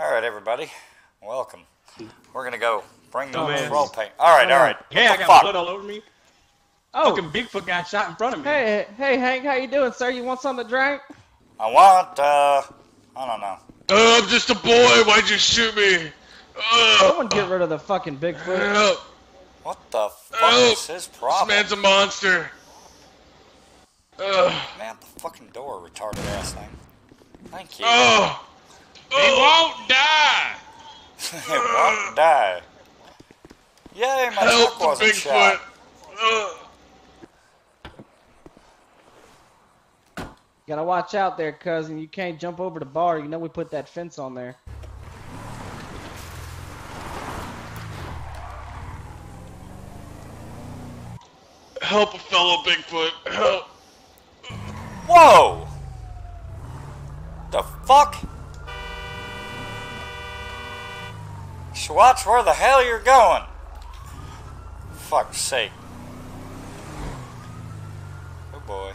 All right, everybody, welcome. We're gonna go bring the roll paint. All right, all right. Yeah, I got blood all over me. Oh, fucking Bigfoot guy shot in front of me. Hey, hey, Hank, how you doing, sir? You want something to drink? I want. I don't know. I'm just a boy. Why'd you shoot me? Someone get rid of the fucking Bigfoot. Help. What the fuck is his problem? This man's a monster. Man, the fucking door, retarded ass thing. Thank you. He won't die! He won't die. Yay, my truck wasn't shot. Gotta watch out there, cousin. You can't jump over the bar. You know we put that fence on there. Help a fellow Bigfoot. Help. Whoa! The fuck? Watch where the hell you're going. Fuck's sake. Oh boy.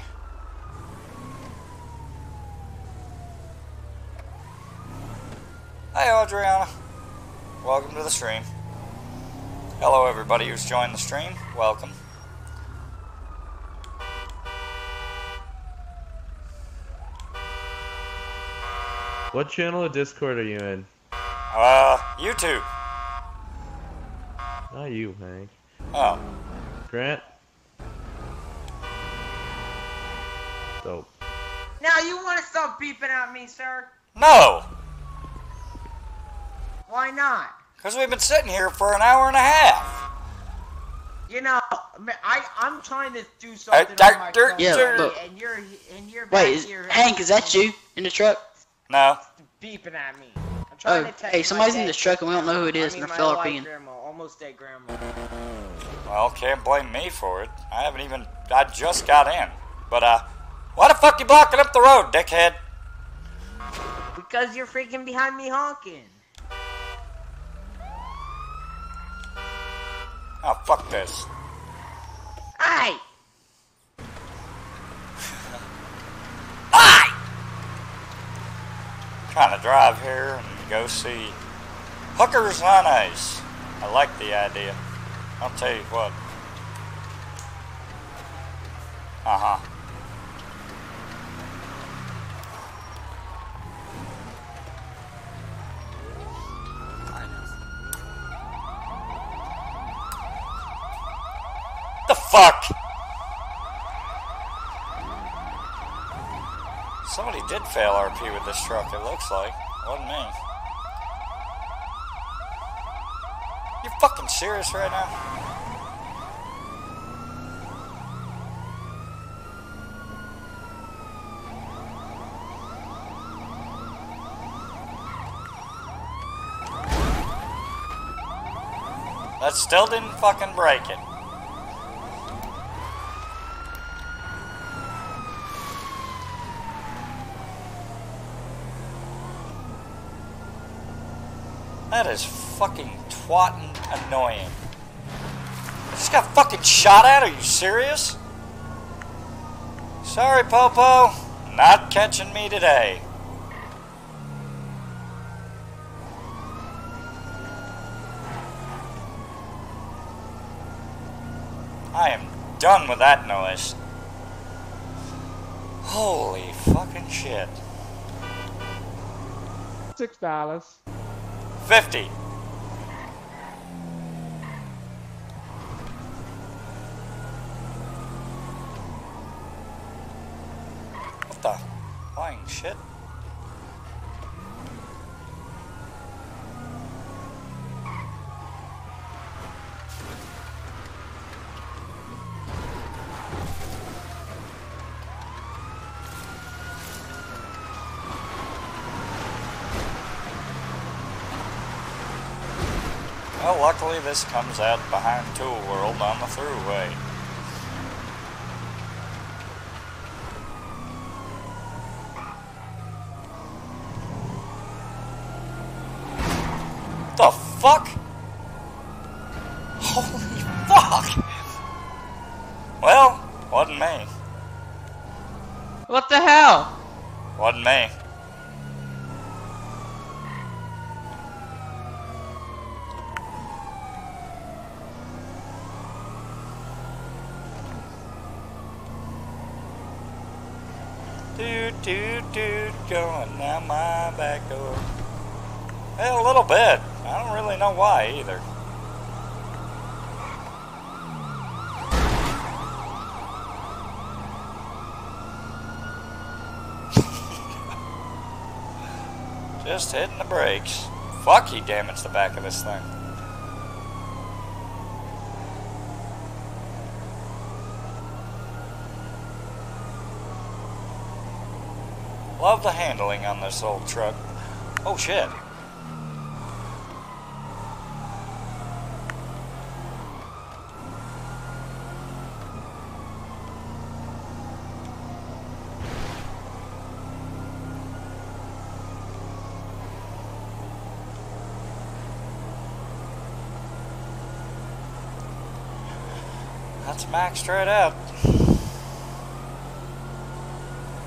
Hey Adriana. Welcome to the stream. Hello everybody who's joined the stream. Welcome. What channel of Discord are you in? YouTube. Not you, Hank. Oh. Grant? Dope. Now you want to stop beeping at me, sir? No! Why not? Because we've been sitting here for an hour and a half. You know, I'm trying to do something on my phone, and you're back here. Wait, Hank, is that you in the truck? No. Beeping at me. Oh, hey, somebody's in this truck and we don't know who it is, and they're Philippine. Grandma, almost dead grandma. Well, can't blame me for it. I haven't even... I just got in. But, why the fuck you blocking up the road, dickhead? Because you're freaking behind me honking. Oh, fuck this. Aye! Aye! Trying to drive here and go see hookers on ice. I like the idea. I'll tell you what. The fuck? Somebody did fail RP with this truck, it looks like. It wasn't me. You fucking serious right now? That still didn't fucking break it. That is fucking twatting annoying. I just got fucking shot at? Are you serious? Sorry, Popo. Not catching me today. I am done with that noise. Holy fucking shit. $6. 50. What the flying shit? Well, luckily this comes out behind Tool World on the thruway. The fuck? Holy fuck! Well, wasn't me. What the hell? Wasn't me. toot, going down my back door. Yeah, a little bit. I don't really know why either. Just hitting the brakes. Fuck, he damaged the back of this thing. Love the handling on this old truck. Oh shit. That's maxed right out.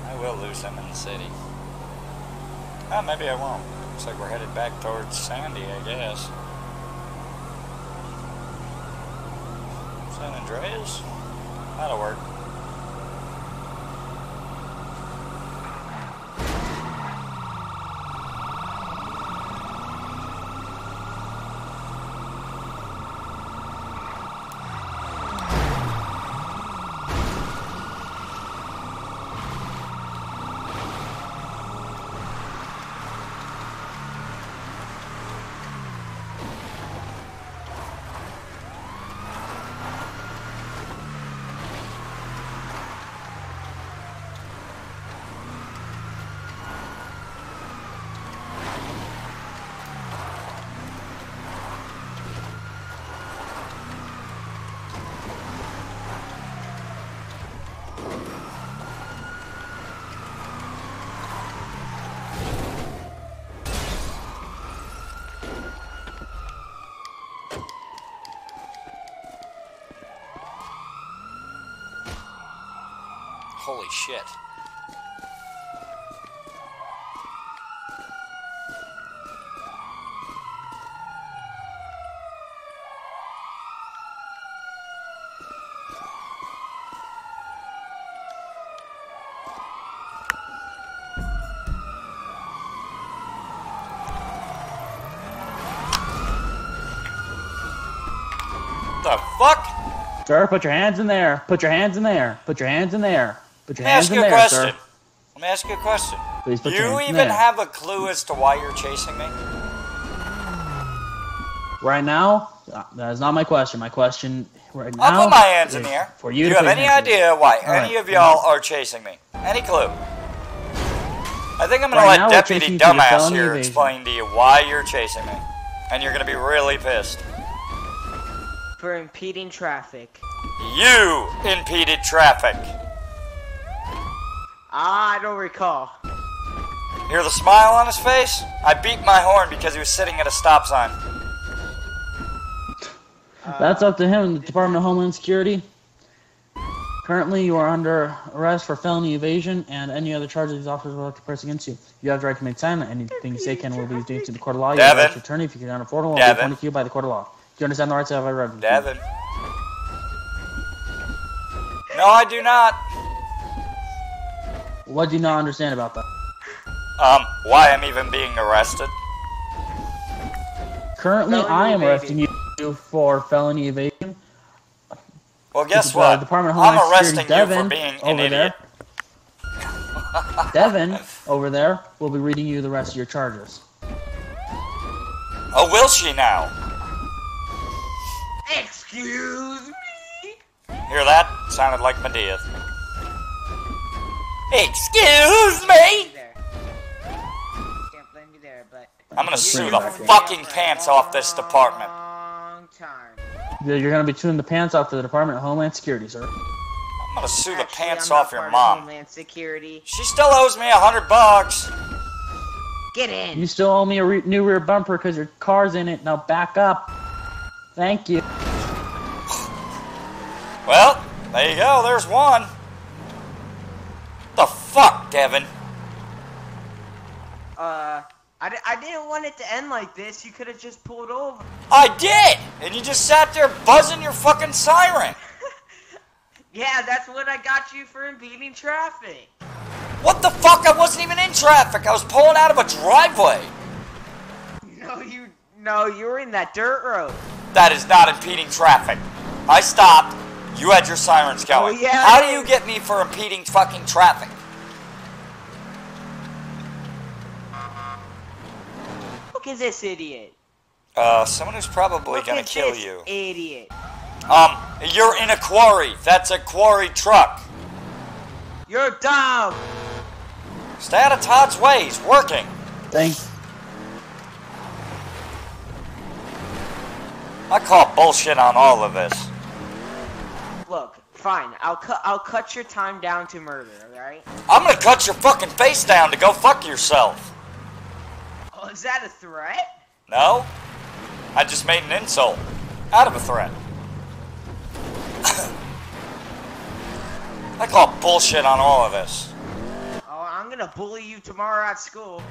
I will lose him in the city. Oh, maybe I won't. Looks like we're headed back towards Sandy, I guess. San Andreas? That'll work. Holy shit. The fuck? Sir, put your hands in there. Put your hands in there. Put your hands in there. Let me ask you a question. Let me ask you a question. Do you even have a clue as to why you're chasing me? Right now? That is not my question. My question right now... I'll put my hands in the air. Do you have any idea why any of y'all are chasing me? Any clue? I think I'm going to let Deputy Dumbass here explain to you why you're chasing me. And you're going to be really pissed. For impeding traffic. You impeded traffic. I don't recall. You hear the smile on his face? I beat my horn because he was sitting at a stop sign. That's up to him, the Department of Homeland Security. Currently, you are under arrest for felony evasion and any other charges these officers would like to press against you. You have the right to make time. Anything you say can will be due to the court of law. You have the right to attorney if you cannot afford one. Will be appointed to you by the court of law. Do you understand the rights of every right? Devin. No, I do not. What do you not understand about that? Why I'm even being arrested? Currently, I am arresting you for felony evasion. Well, guess what? I'm arresting you for being an idiot. Devin, over there, will be reading you the rest of your charges. Oh, will she now? Excuse me? Hear that? Sounded like Medea. Excuse me! Can't blame you there, but I'm gonna sue the fucking pants off this department. You're gonna be suing the pants off to the Department of Homeland Security, sir. I'm gonna sue the pants off your mom. Homeland Security. She still owes me $100. Get in. You still owe me a new rear bumper because your car's in it. Now back up. Thank you. Well, there you go. There's one. The fuck, Devin? I didn't want it to end like this. You could have just pulled over. I did! And you just sat there buzzing your fucking siren. Yeah, that's what I got you for impeding traffic. What the fuck? I wasn't even in traffic. I was pulling out of a driveway. No, you were in that dirt road. That is not impeding traffic. I stopped. You had your sirens going. Oh, yeah. How do you get me for impeding fucking traffic? Look at this idiot. Someone who's probably gonna kill you. Idiot. You're in a quarry. That's a quarry truck. You're down. Stay out of Todd's way. He's working. Thanks. I call bullshit on all of this. Look, fine. I'll cut your time down to murder. All right. I'm gonna cut your fucking face down to go fuck yourself. Oh, is that a threat? No. I just made an insult out of a threat. I call bullshit on all of this. Oh, I'm gonna bully you tomorrow at school.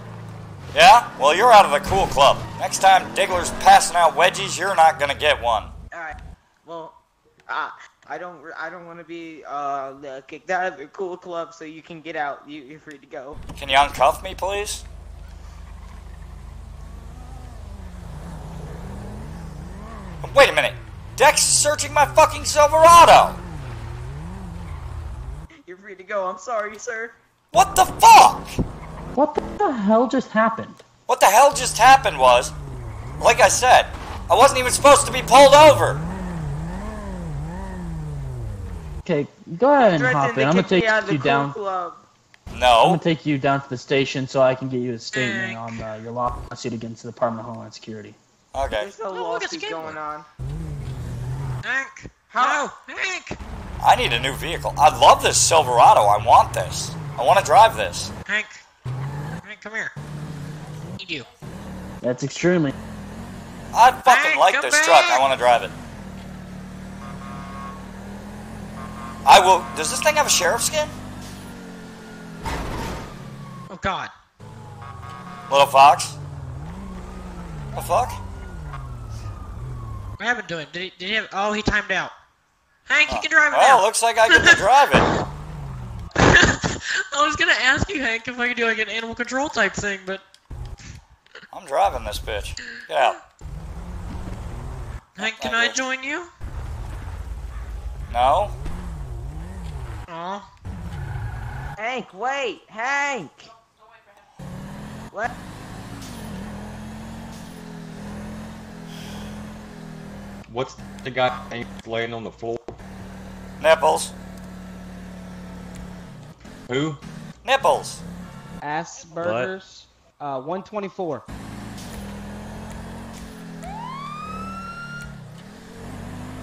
Yeah? Well, you're out of the cool club. Next time Diggler's passing out wedgies, you're not gonna get one. Alright. Well, I don't want to be kicked out of the cool club, so you can get out. You're free to go. Can you uncuff me, please? Wait a minute. Dex is searching my fucking Silverado. You're free to go. I'm sorry, sir. What the fuck? What the hell just happened? What the hell just happened was, like I said, I wasn't even supposed to be pulled over. Okay, go ahead and hop in. I'm gonna take you down. No. I'm gonna take you down to the station so I can get you a statement on your lawsuit against the Department of Homeland Security. Okay. There's no lawsuit going on. Hank! How? Hank! I need a new vehicle. I love this Silverado. I want this. I want to drive this. Hank. Hank, come here. I need you. That's extremely... I fucking Hank, like this truck. I want to drive it. I will... Does this thing have a sheriff's skin? Oh, God. Little Fox? The fuck? What happened to him? Did he have... Oh, he timed out. Hank, you can drive it now. Oh, looks like I get to drive it. I was gonna ask you, Hank, if I could do like an animal control type thing, but... I'm driving this bitch. Get out. Hank, can I join you? No. Aw. Hank, wait! Hank! What? What's the guy laying on the floor? Nipples. Who? Nipples. Asperger's. 124.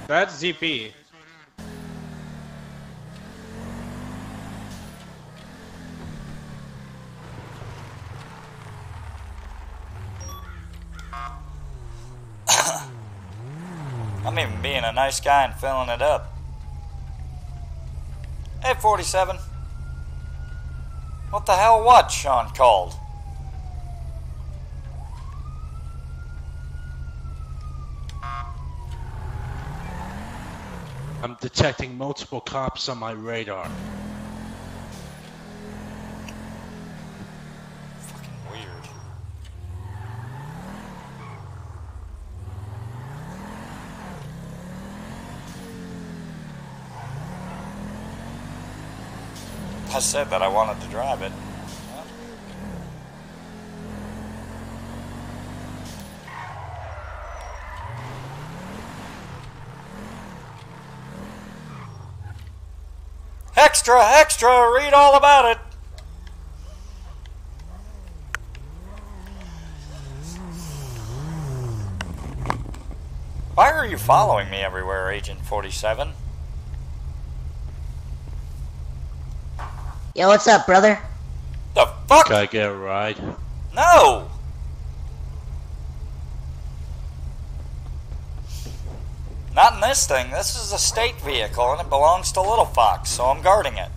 That's ZP. I'm even being a nice guy and filling it up. Hey, 47. What the hell what, Sean called? I'm detecting multiple cops on my radar. I said that I wanted to drive it. Extra, extra, read all about it. Why are you following me everywhere, Agent 47? Yo, what's up, brother? The fuck? Can I get a ride? No! Not in this thing. This is a state vehicle, and it belongs to Little Fox, so I'm guarding it.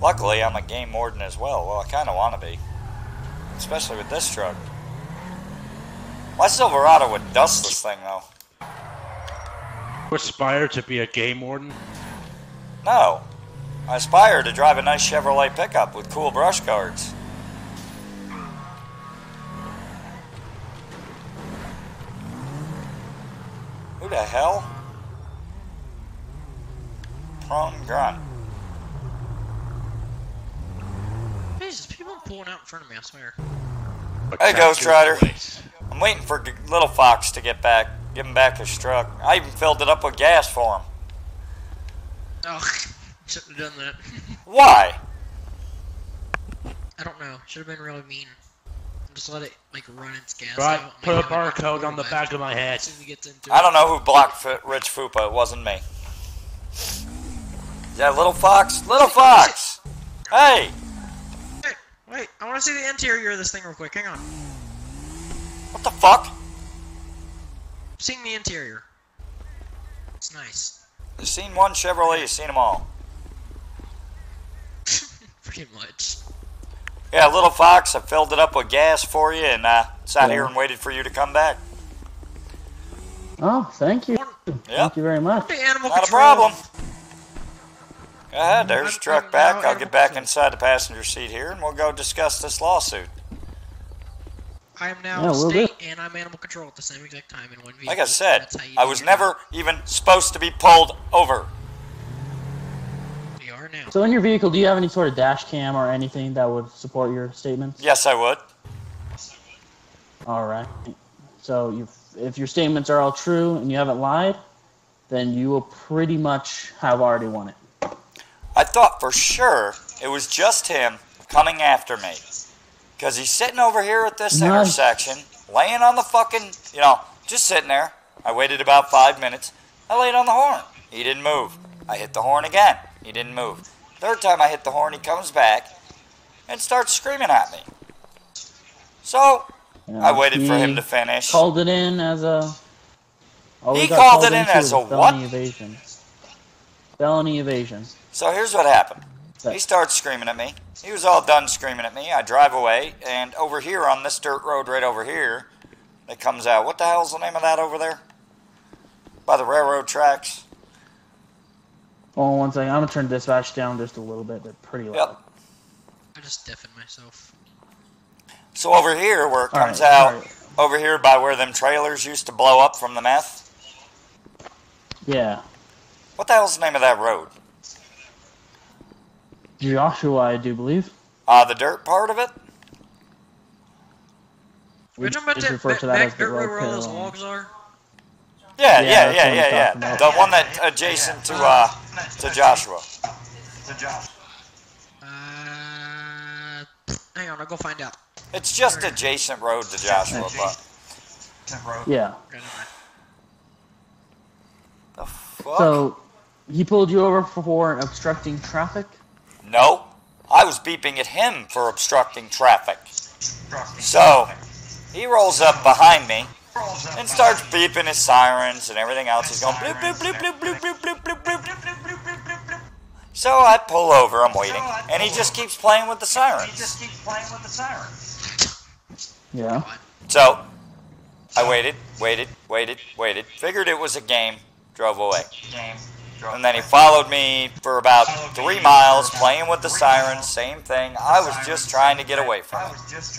Luckily, I'm a game warden as well. Well, I kind of want to be. Especially with this truck. My Silverado would dust this thing, though. aspire to be a game warden? No. I aspire to drive a nice Chevrolet pickup with cool brush guards. Who the hell? Prone grunt. Jesus, people are pulling out in front of me, I swear. Hey, Ghost Rider. I'm waiting for Little Fox to get back. Give him back his truck. I even filled it up with gas for him. Oh, shouldn't have done that. Why? I don't know. Should have been really mean. Just let it, like, run its gas out. Put a barcode on the back of my head. I don't know who blocked Rich Fupa. It wasn't me. Is that Little Fox? Little Fox! Hey! Wait, I want to see the interior of this thing real quick. Hang on. What the fuck? I'm seeing the interior. It's nice. You've seen one Chevrolet, you've seen them all. Pretty much. Yeah, Little Fox, I filled it up with gas for you, and sat here and waited for you to come back. Oh, thank you. Yep. Thank you very much. Not a problem. Go ahead, there's the truck back. I'll get back inside the passenger seat here, and we'll go discuss this lawsuit. I am now state, and I'm animal control at the same exact time in one vehicle. Like I said, I was never even supposed to be pulled over. We are now. So in your vehicle, do you have any sort of dash cam or anything that would support your statements? Yes, I would. All right. So if your statements are all true and you haven't lied, then you will pretty much have already won it. I thought for sure it was just him coming after me. Because he's sitting over here at this intersection, laying on the fucking, you know, just sitting there. I waited about 5 minutes. I laid on the horn. He didn't move. I hit the horn again. He didn't move. Third time I hit the horn, he comes back and starts screaming at me. So, you know, I waited for him to finish. Called it in as a... He called it in as a what? Felony evasion. Felony evasion. So here's what happened. He starts screaming at me. He was all done screaming at me. I drive away, and over here on this dirt road right over here, it comes out. What the hell's the name of that over there? By the railroad tracks. Hold on one second. I'm going to turn dispatch down just a little bit. They're pretty loud. Yep. I just deafened myself. So over here where it comes out, over here by where them trailers used to blow up from the meth. Yeah. What the hell's the name of that road? Joshua, I do believe. The dirt part of it? We just refer to that as the road where all those logs are? Yeah. The one that's adjacent to Joshua. Hang on, I'll go find out. It's just adjacent road to Joshua, but... Yeah. The fuck? So, he pulled you over for obstructing traffic? No, I was beeping at him for obstructing traffic. So, he rolls up behind me and starts beeping his sirens and everything else. He's going bloop, bloop, bloop, bloop, bloop, bloop, bloop, bloop, bloop, bloop, bloop, bloop, bloop. So I pull over, I'm waiting, and he just keeps playing with the sirens. Yeah. So, I waited, figured it was a game, drove away. And then he followed me for about 3 miles, playing with the sirens, same thing. I was just trying to get away from it.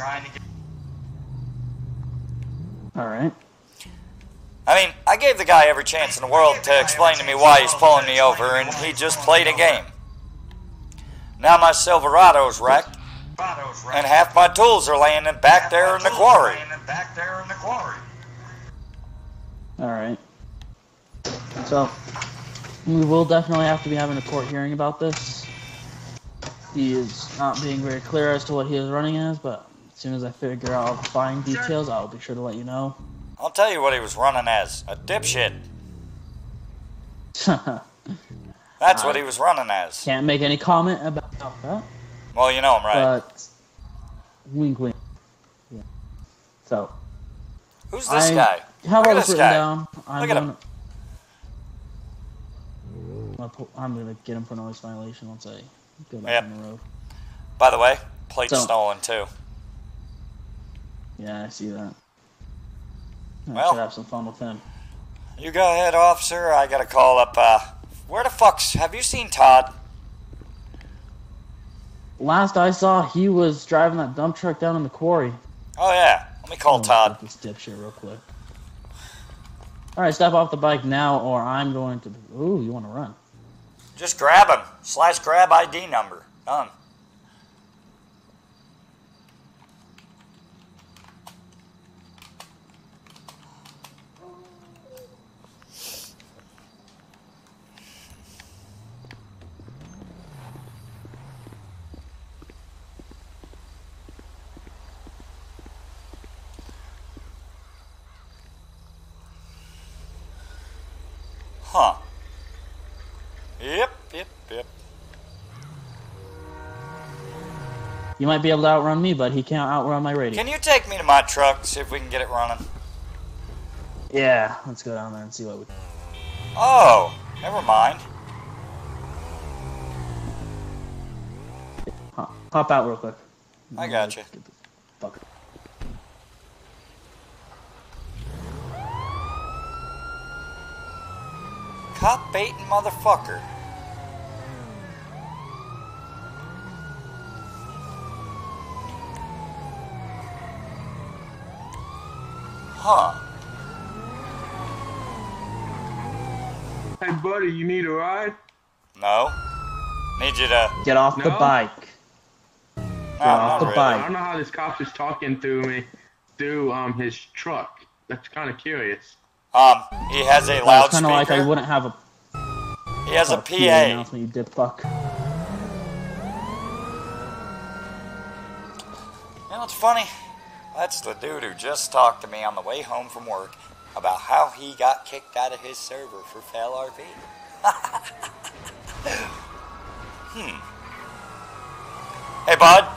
Alright. I mean, I gave the guy every chance in the world to explain to me why he's pulling me over, and he just played a game. Now my Silverado's wrecked, and half my tools are laying back there in the quarry. Alright. So... we will definitely have to be having a court hearing about this. He is not being very clear as to what he is running as, but as soon as I figure out all the fine details, I'll be sure to let you know. I'll tell you what he was running as. A dipshit. That's what he was running as. Can't make any comment about that. Well, you know him, right? But, wink, wink. Yeah. So. Who's this guy? Look at this guy. Look at him. I'm going to get him for noise violation once I go back on the road. By the way, plate's stolen too. Yeah, I see that. I should have some fun with him. You go ahead, officer. I gotta call up, where the fuck's... Have you seen Todd? Last I saw, he was driving that dump truck down in the quarry. Oh, yeah. Let me call Todd. This dipshit real quick. Alright, step off the bike now, or I'm going to... Ooh, you want to run. Just grab him. Slash grab ID number. Done. Huh. Yep. You might be able to outrun me, but he can't outrun my radio. Can you take me to my truck, see if we can get it running? Yeah, let's go down there and see what we can. Oh, never mind. Pop out real quick. I gotcha. Get the fucker. Cop baiting motherfucker. Huh. Hey buddy, you need a ride? No. Need you to... Get off the bike. Get off the bike. I don't know how this cop is talking through his truck. That's kind of curious. He has a loudspeaker. Kind of like I wouldn't have a... He has a PA. You dipfuck. You know, it's funny. That's the dude who just talked to me on the way home from work about how he got kicked out of his server for fail RP. Hey, bud.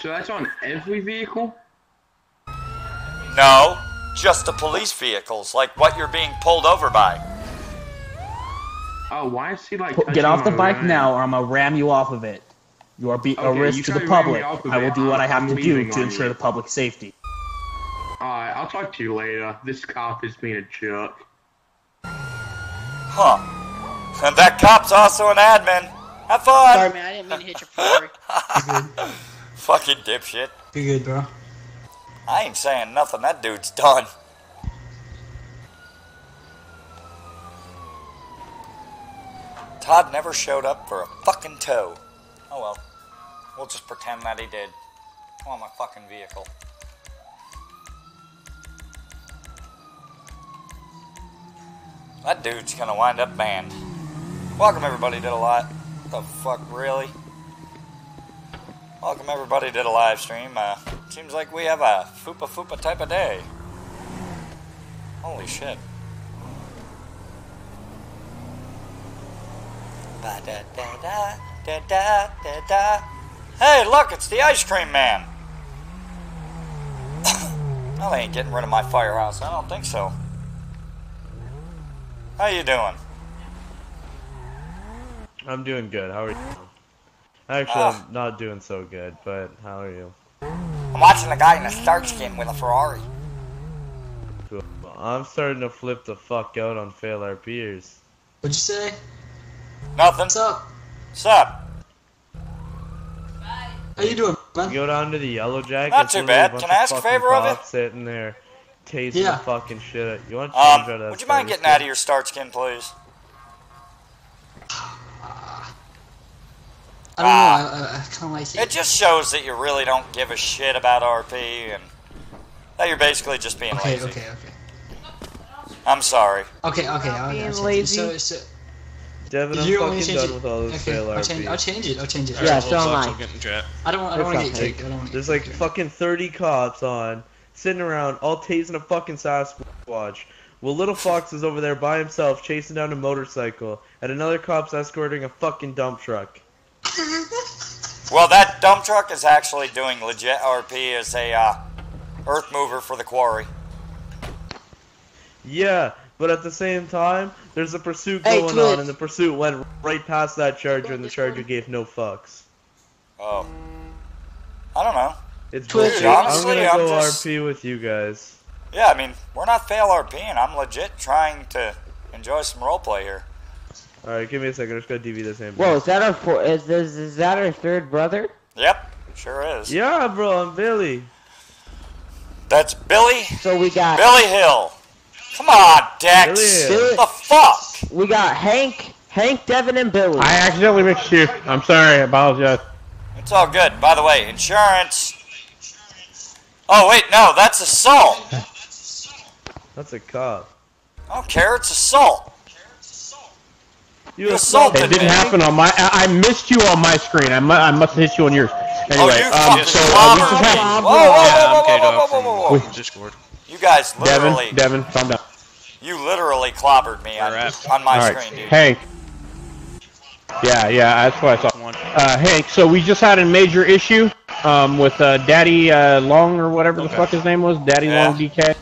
So that's on every vehicle? No. Just the police vehicles, like what you're being pulled over by. Oh, why is he like... Get off the bike now, or I'm gonna ram you off of it. You are a risk to the public. I will do what I have to do to ensure the public safety. Alright, I'll talk to you later. This cop is being a jerk. Huh. And that cop's also an admin. Have fun! Sorry, man, I didn't mean to hit your floor. Fucking dipshit. You good, bro? I ain't saying nothing. That dude's done. Todd never showed up for a fucking tow. Oh well. We'll just pretend that he did. Come on, my fucking vehicle. That dude's gonna wind up banned. Welcome everybody to the live... What the fuck, really? Welcome everybody to the live stream. Seems like we have a fupa type of day. Holy shit. Ba da da da da da da da. Hey, look, it's the ice cream man. Well, they ain't getting rid of my firehouse. I don't think so. How you doing? I'm doing good. How are you? Actually, I'm not doing so good, but how are you? I'm watching a guy in a starch skin with a Ferrari. I'm starting to flip the fuck out on fail RPers. What'd you say? Nothing. What's up? What's up? Bye. How you doing, man? You go down to the Yellow Jacket. Not too bad. Can I ask a favor of it? Sitting there, tasting the fucking shit. You want to change out of that? Would you mind getting out of your starch skin, please? I don't know, I kind of like it. It just shows that you really don't give a shit about RP, and that you're basically just being lazy. Okay. I'm sorry. Okay. I'm lazy. So, Devin, I'm fucking done with all this fail RP. I'll change it. Yeah, so am I. I don't want to get kicked. There's like fucking 30 cops on, sitting around, all tasing a fucking Sasquatch. Well, Little Fox is over there by himself, chasing down a motorcycle, and another cop's escorting a fucking dump truck. Well, that dump truck is actually doing legit RP as a earth mover for the quarry. Yeah, but at the same time, there's a pursuit going on, and the pursuit went right past that Charger, and the Charger gave no fucks. Oh. I don't know. It's bullshit. Honestly, I'm gonna go RP with you guys. Yeah, I mean, we're not fail RPing. I'm legit trying to Enjoy some roleplay here. Alright, give me a second. Let's go DV this hand. Whoa, is that our is that our third brother? Yep, sure is. Yeah, bro, I'm Billy. That's Billy. So we got Billy Hill. Come on, Dex. Billy. What the fuck? We got Hank, Devin, and Billy. I accidentally mixed you. I'm sorry. I apologize. It's all good. By the way, insurance. Oh wait, no, that's assault. That's a cop. I don't care. It's assault. You assaulted me. It didn't happen on my. I missed you on my screen. I must have hit you on yours. Anyway, whoa, Discord. You guys literally. Devin, calm down. You literally clobbered me on my screen, dude. Hank. Yeah, that's what I saw. Hank, so we just had a major issue with Daddy Long or whatever the fuck his name was, Daddy Long DK.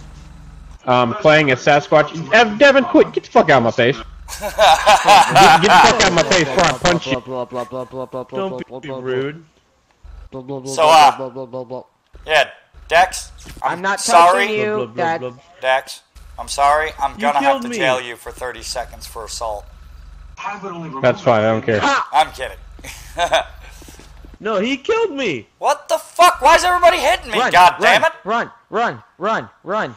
Playing a Sasquatch. Devin, quit! Get the fuck out of my face. Get the fuck out of my face before I punch you. Don't be rude. So, yeah, Dex, I'm not sorry. You, Dex, I'm sorry. I'm gonna have to jail you for 30 seconds for assault. That's fine. I don't care. I'm kidding. No, he killed me. What the fuck? Why is everybody hitting me? God damn it! Run!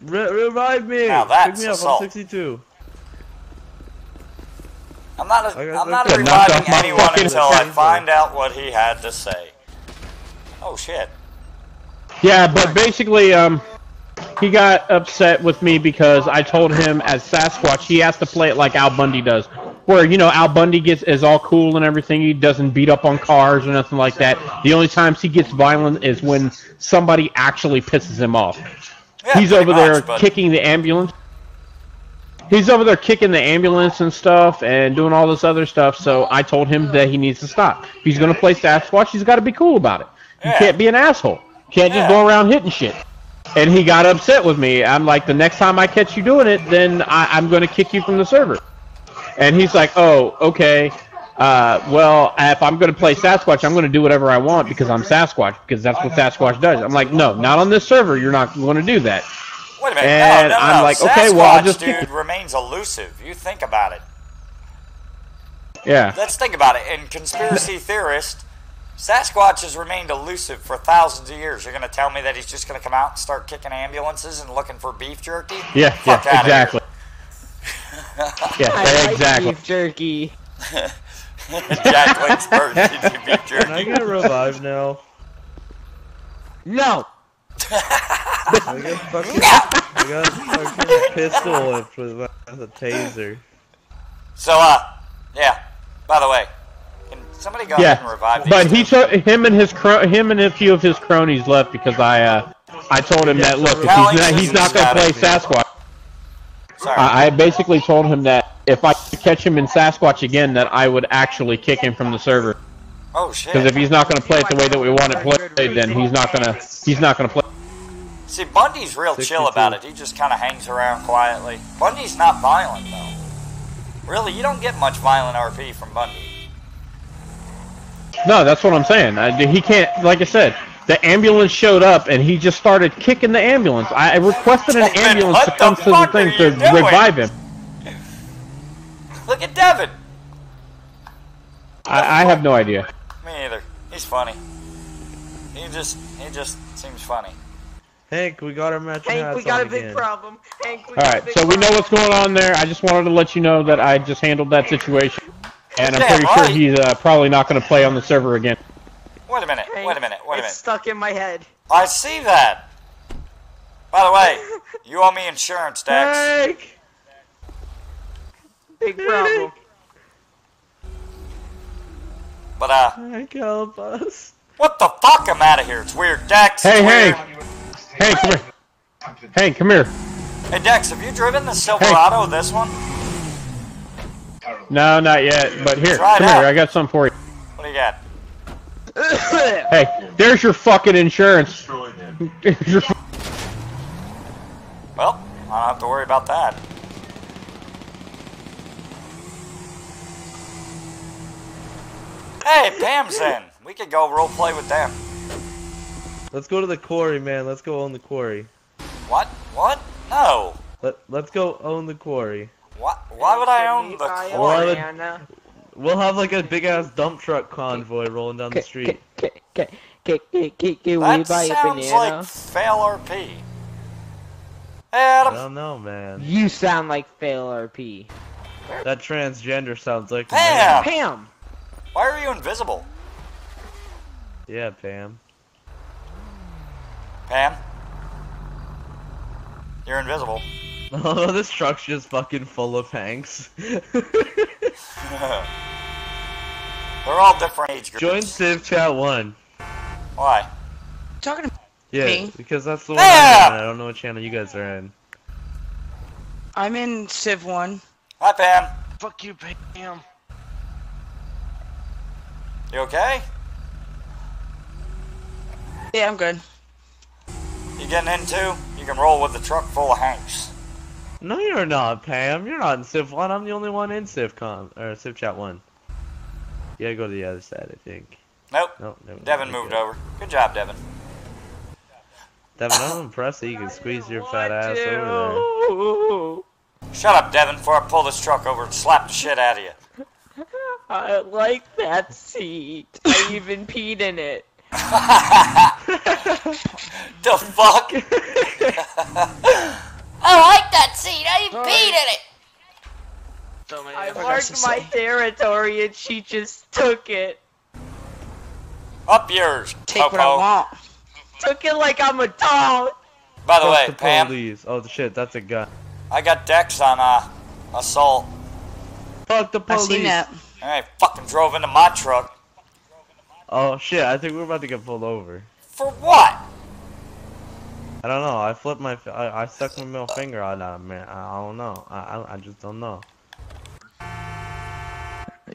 Revive me. Now that's assault. Pick me up. I'm 62. I'm not reviving anyone until I find out what he had to say. Oh shit. Yeah, but basically, he got upset with me because I told him as Sasquatch he has to play it like Al Bundy does, where you know Al Bundy is all cool and everything. He doesn't beat up on cars or nothing like that. The only times he gets violent is when somebody actually pisses him off. Yeah, he's over there kicking the ambulance. He's over there kicking the ambulance and stuff and doing all this other stuff, so I told him that he needs to stop. If he's going to play Sasquatch, he's got to be cool about it. You can't be an asshole. Can't just go around hitting shit. And he got upset with me. I'm like, the next time I catch you doing it, then I'm going to kick you from the server. And he's like, oh, okay. Well, if I'm going to play Sasquatch, I'm going to do whatever I want because I'm Sasquatch, because that's what Sasquatch does. I'm like, no, not on this server. You're not going to do that. Wait a minute, and I'm like, Sasquatch, okay, well, I'll just dude remains elusive. You think about it. Yeah. Let's think about it. In conspiracy theorist, Sasquatch has remained elusive for thousands of years. You're going to tell me that he's just going to come out and start kicking ambulances and looking for beef jerky? Yeah, fuck yeah, exactly. Yeah, exactly. Beef jerky. Jack Link's birthday to beef jerky. Can I get revived now? No. I got a fucking pistol whipped with a taser. So, yeah. By the way, can somebody go ahead and revive these? But he took him and a few of his cronies left because I told him that look, if he's not gonna play Sasquatch. Sorry. I basically told him that if I could catch him in Sasquatch again, that I would actually kick him from the server. Oh shit! Because if he's not gonna play it the way that we want it played, then he's not gonna play. See, Bundy's real chill about it. He just kind of hangs around quietly. Bundy's not violent, though. Really, you don't get much violent RP from Bundy. No, that's what I'm saying. He can't, like I said, the ambulance showed up and he just started kicking the ambulance. I requested an ambulance to come to the thing to revive him. Look at Devin. I have no idea. Me either. He's funny. He just seems funny. Hank, we got our match. Hank, we got a big problem. Hank, we got a big problem. All right, so we know what's going on there. I just wanted to let you know that I just handled that situation, and I'm pretty sure he's probably not going to play on the server again. Wait a minute. Hank, wait a minute. It's stuck in my head. I see that. By the way, you owe me insurance, Dex. Hank, big problem. But Hank, help us. What the fuck? I'm out of here. It's weird, Dex. Hey, Hank. Hank, come here. Hank, come here. Hey, Dex, have you driven the Silverado, this one? No, not yet, but here, come here, I got something for you. What do you got? Hey, there's your fucking insurance. Well, I don't have to worry about that. Hey, Pam's in. We could go role play with them. Let's go to the quarry, man. Let's go own the quarry. What? What? No. Let's go own the quarry. Why would I own the car? We'll have like a big ass dump truck convoy rolling down the street. That sounds like fail RP. Adam. I don't know, man. You sound like fail RP. That transgender sounds like Pam. Pam. Why are you invisible? Yeah, Pam. Pam. You're invisible. Oh, this truck's just fucking full of Hanks. They're all different age groups. Join Civ Chat 1. Why? Talking to me? Yeah, because that's the one I'm in. I don't know what channel you guys are in. I'm in Civ 1. Hi, Pam. Fuck you, Pam. You okay? Yeah, I'm good. You getting in too? You can roll with the truck full of Hanks. No, you're not, Pam. You're not in Civ 1. I'm the only one in CivCon or Civ Chat 1. You gotta go to the other side, I think. Nope. Nope. Devin moved over. Good job, Devin. Devin, I'm impressed that you can squeeze your fat ass over there. Shut up, Devin, before I pull this truck over and slap the shit out of you. I like that seat. I even peed in it. The fuck? I like that seat. I even peed in it. I marked my territory and she just took it. Up yours, Take what I want. Took it like I'm a dog. By the way, Pam. Police. Oh shit, that's a gun. I got Dex on assault. Fuck the police. I seen that. I fucking drove into my truck. Oh shit, I think we're about to get pulled over. For what? I don't know. I flipped my. I stuck my middle finger on that man. I don't know. I just don't know.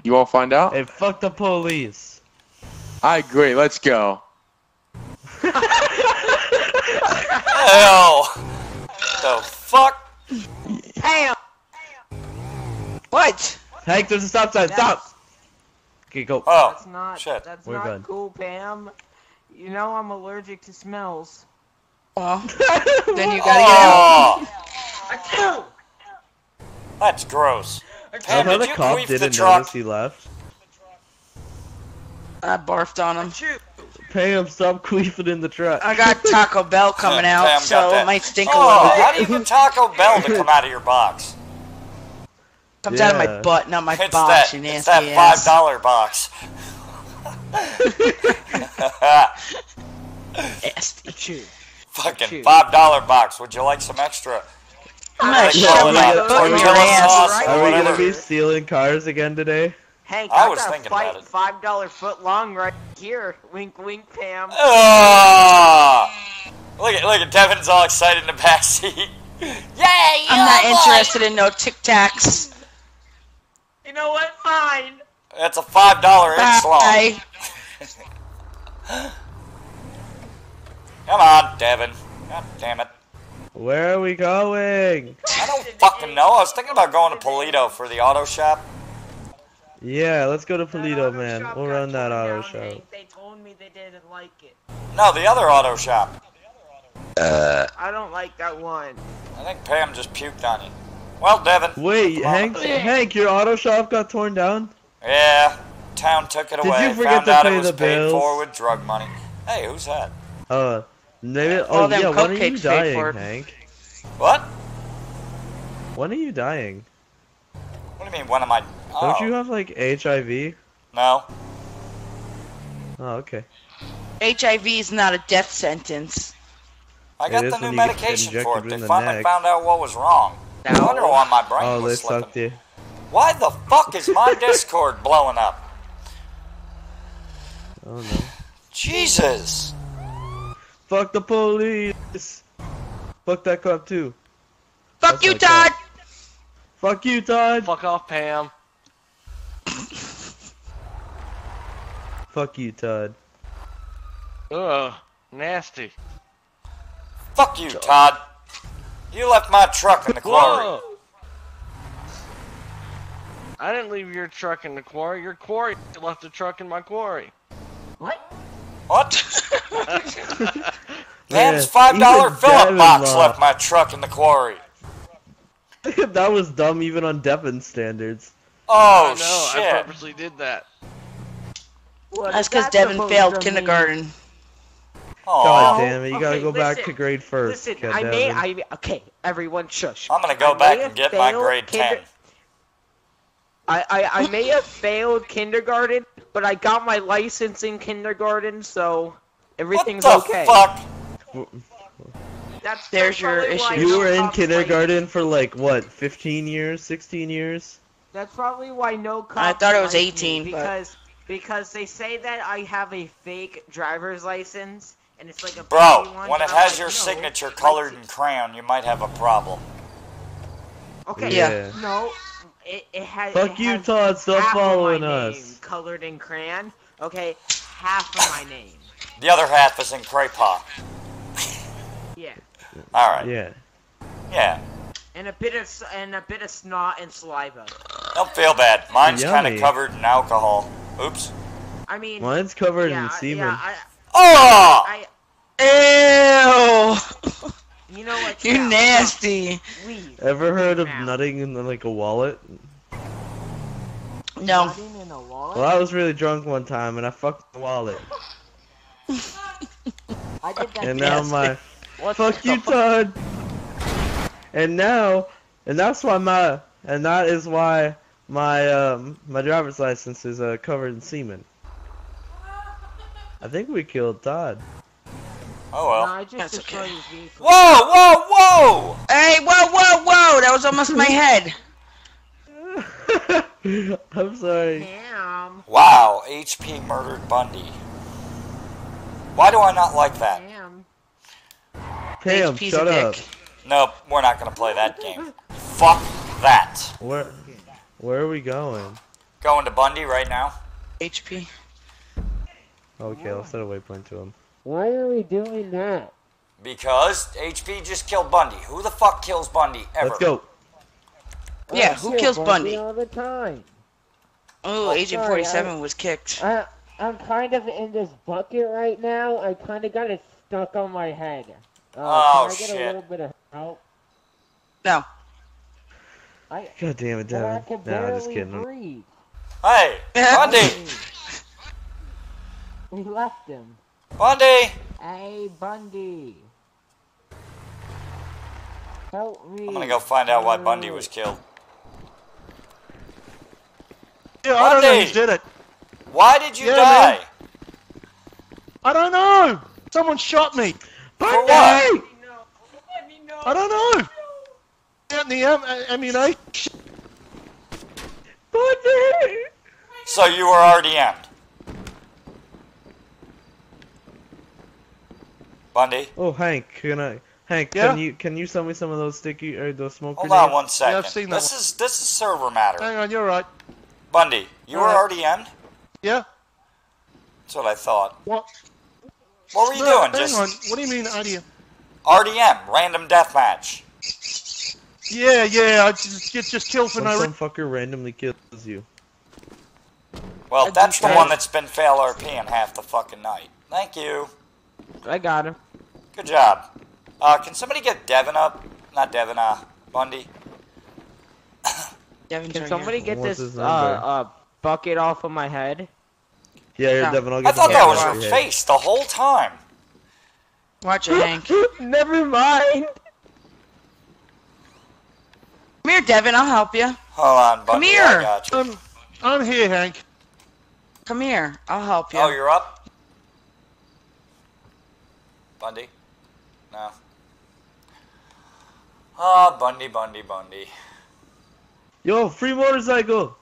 You all find out? Hey, fuck the police. I agree. Let's go. Hell. The fuck? Damn. What? Hank, there's a stop sign. Stop. Okay, go. Oh, that's not, shit. That's not cool, Pam. You know I'm allergic to smells. Oh. Then you gotta get out. That's gross. Pam, did you queef the truck? He left. I barfed on him. Pam, stop queefing in the truck. I got Taco Bell coming out, Pam, so it might stink a little bit. How do you get Taco Bell to come out of your box? Comes out of my butt, not my box, you nasty ass. It's that $5 box. Nasty. Fucking $5 box. Would you like some extra? I'm Are we gonna be stealing cars again today? Hank, I was thinking about it. $5 foot long right here. Wink, wink, Pam. Look at Devin's all excited in the backseat. Yay! I'm not interested in no Tic Tacs. You know what? Fine. That's a $5 inch long. Come on, Devin. God damn it. Where are we going? I don't fucking know. I was thinking about going to Polito for the auto shop. Yeah, let's go to Polito, man. We'll run that auto shop. They told me they didn't like it. No, the other auto shop. I don't like that one. I think Pam just puked on you. Well, Devin. Wait, Hank, your auto shop got torn down? Yeah, town took it away. Did you forget to pay the bills? Found out it was paid for with drug money. Hey, who's that? Oh yeah, when are you dying, Hank? What? When are you dying? What do you mean, when am I... Oh. Don't you have, like, HIV? No. Oh, okay. HIV is not a death sentence. I got the new medication for it. They finally found out what was wrong. No wonder why my brain was slipping. Sucked you. Why the fuck is my Discord blowing up? Oh, no. Jesus! Fuck the police! Fuck that cop too. Fuck you, Todd! Fuck you, Todd! Fuck off, Pam. Fuck you, Todd. Ugh, nasty. Fuck you, Todd. You left my truck in the quarry. I didn't leave your truck in the quarry. Your quarry left the truck in my quarry. What? What? Pam's $5 Philip box left my truck in the quarry. That was dumb even on Devin's standards. Oh, no, shit. I purposely did that. Well, that's because Devin failed kindergarten. God damn it, you gotta go back to grade first. Listen, okay, everyone shush. I'm gonna go back and get my grade 10. I may have failed kindergarten, but I got my license in kindergarten, so everything's okay. What the fuck? There's your issue. You were in kindergarten for like, what, 15 years, 16 years? That's probably why no cops I thought it was 18, because they say that I have a fake driver's license, and it's like a bro, when it has your signature colored in crayon, you might have a problem. Okay, yeah. No, it has. Fuck you, Todd. Stop following us. Colored in crayon. Okay, half of my name. The other half is in craypaw. Yeah. All right. Yeah. Yeah. And a bit of snot and saliva. Don't feel bad. Mine's kind of covered in alcohol. Oops. I mean, mine's covered in semen. Yeah, ew! You know what? You're nasty. Ever heard of nutting in like a wallet? No. Nutting in a wallet? Well, I was really drunk one time and I fucked the wallet. I did that. And now my fuck you, Todd. And that is why my driver's license is covered in semen. I think we killed Todd. Oh well. No, I just destroyed his vehicle. Whoa, whoa, whoa! Hey, whoa, whoa, whoa! That was almost my head. I'm sorry. Damn. Wow, HP murdered Bundy. Why do I not like that? Damn. Pam, shut up. Nope, we're not gonna play that game. Fuck that. Where are we going? Going to Bundy right now. HP. Okay, let's set a waypoint to him. Why are we doing that? Because HP just killed Bundy. Who the fuck kills Bundy ever? Let's go. Yeah, who kills Bundy? All the time. Oh, Agent 47 was kicked. I'm kind of in this bucket right now. I kind of got it stuck on my head. Oh, shit. Can I get a little bit of help? No. God damn it, Devin. No, I'm just kidding. Breathe. Hey, Bundy! We left him. Bundy! Hey, Bundy. Help me. I'm gonna go find out why Bundy was killed. Yeah, Bundy! I don't know who did it. Why did you die? Man. I don't know! Someone shot me! Bundy! Let me know. I don't know! Out in the ammunition. Bundy! So you were already in. Bundy. Oh, Hank, can you sell me some of those sticky or those smoke grenades? Hold on one second. Yeah, I've seen this is server matter. Hang on, you're right. Bundy, you were already in? Yeah. That's what I thought. What were you doing? Hang on. What do you mean RDM? RDM, random deathmatch. Yeah, I just get killed for no reason. Some fucker randomly kills you. Well, that's the one that's been fail RPing half the fucking night. Thank you. I got him. Good job. Can somebody get Devin up? Not Devin, Bundy. Devin, can somebody get this bucket off of my head? Yeah, here, Devin, I'll get I thought that was your face the whole time. Watch it, Hank. Never mind. Come here, Devin, I'll help you. Hold on, Bundy. Come here. I got you. I'm here, Hank. Come here, I'll help you. Oh, you're up? Bundy? No. Ah, Bundy. Yo, free motorcycle!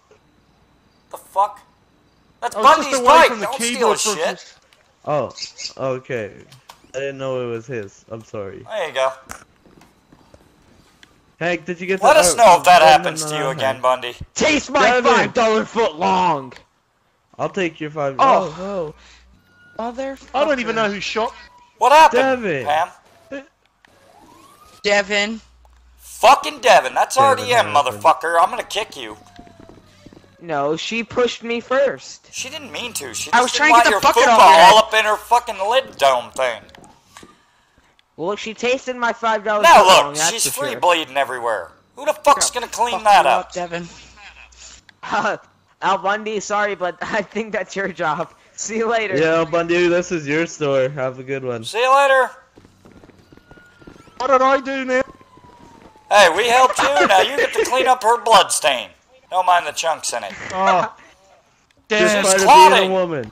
The fuck? That's Bundy's bike! Don't steal his shit! Oh, okay. I didn't know it was his. I'm sorry. There you go. Hank, did you get that? Let us know if that happens to you again, Bundy. Taste my $5 foot long! I'll take your $5. Oh, motherfucker. I don't even know who shot. What happened, Devin? Pam? Devin. Fucking Devin. That's already in, motherfucker. I'm gonna kick you. No, she pushed me first. She didn't mean to. She just didn't want your football all up in her fucking lid dome thing. Well, she tasted my $5. Now look, she's free bleeding everywhere. Who the fuck's gonna clean that up? Devin. Al Bundy, sorry, but I think that's your job. See you later. Yeah, Al Bundy, this is your store. Have a good one. See you later. What did I do now? Hey, we helped you. Now you get to clean up her blood stain. Don't mind the chunks in it. Oh, just clotting. A woman.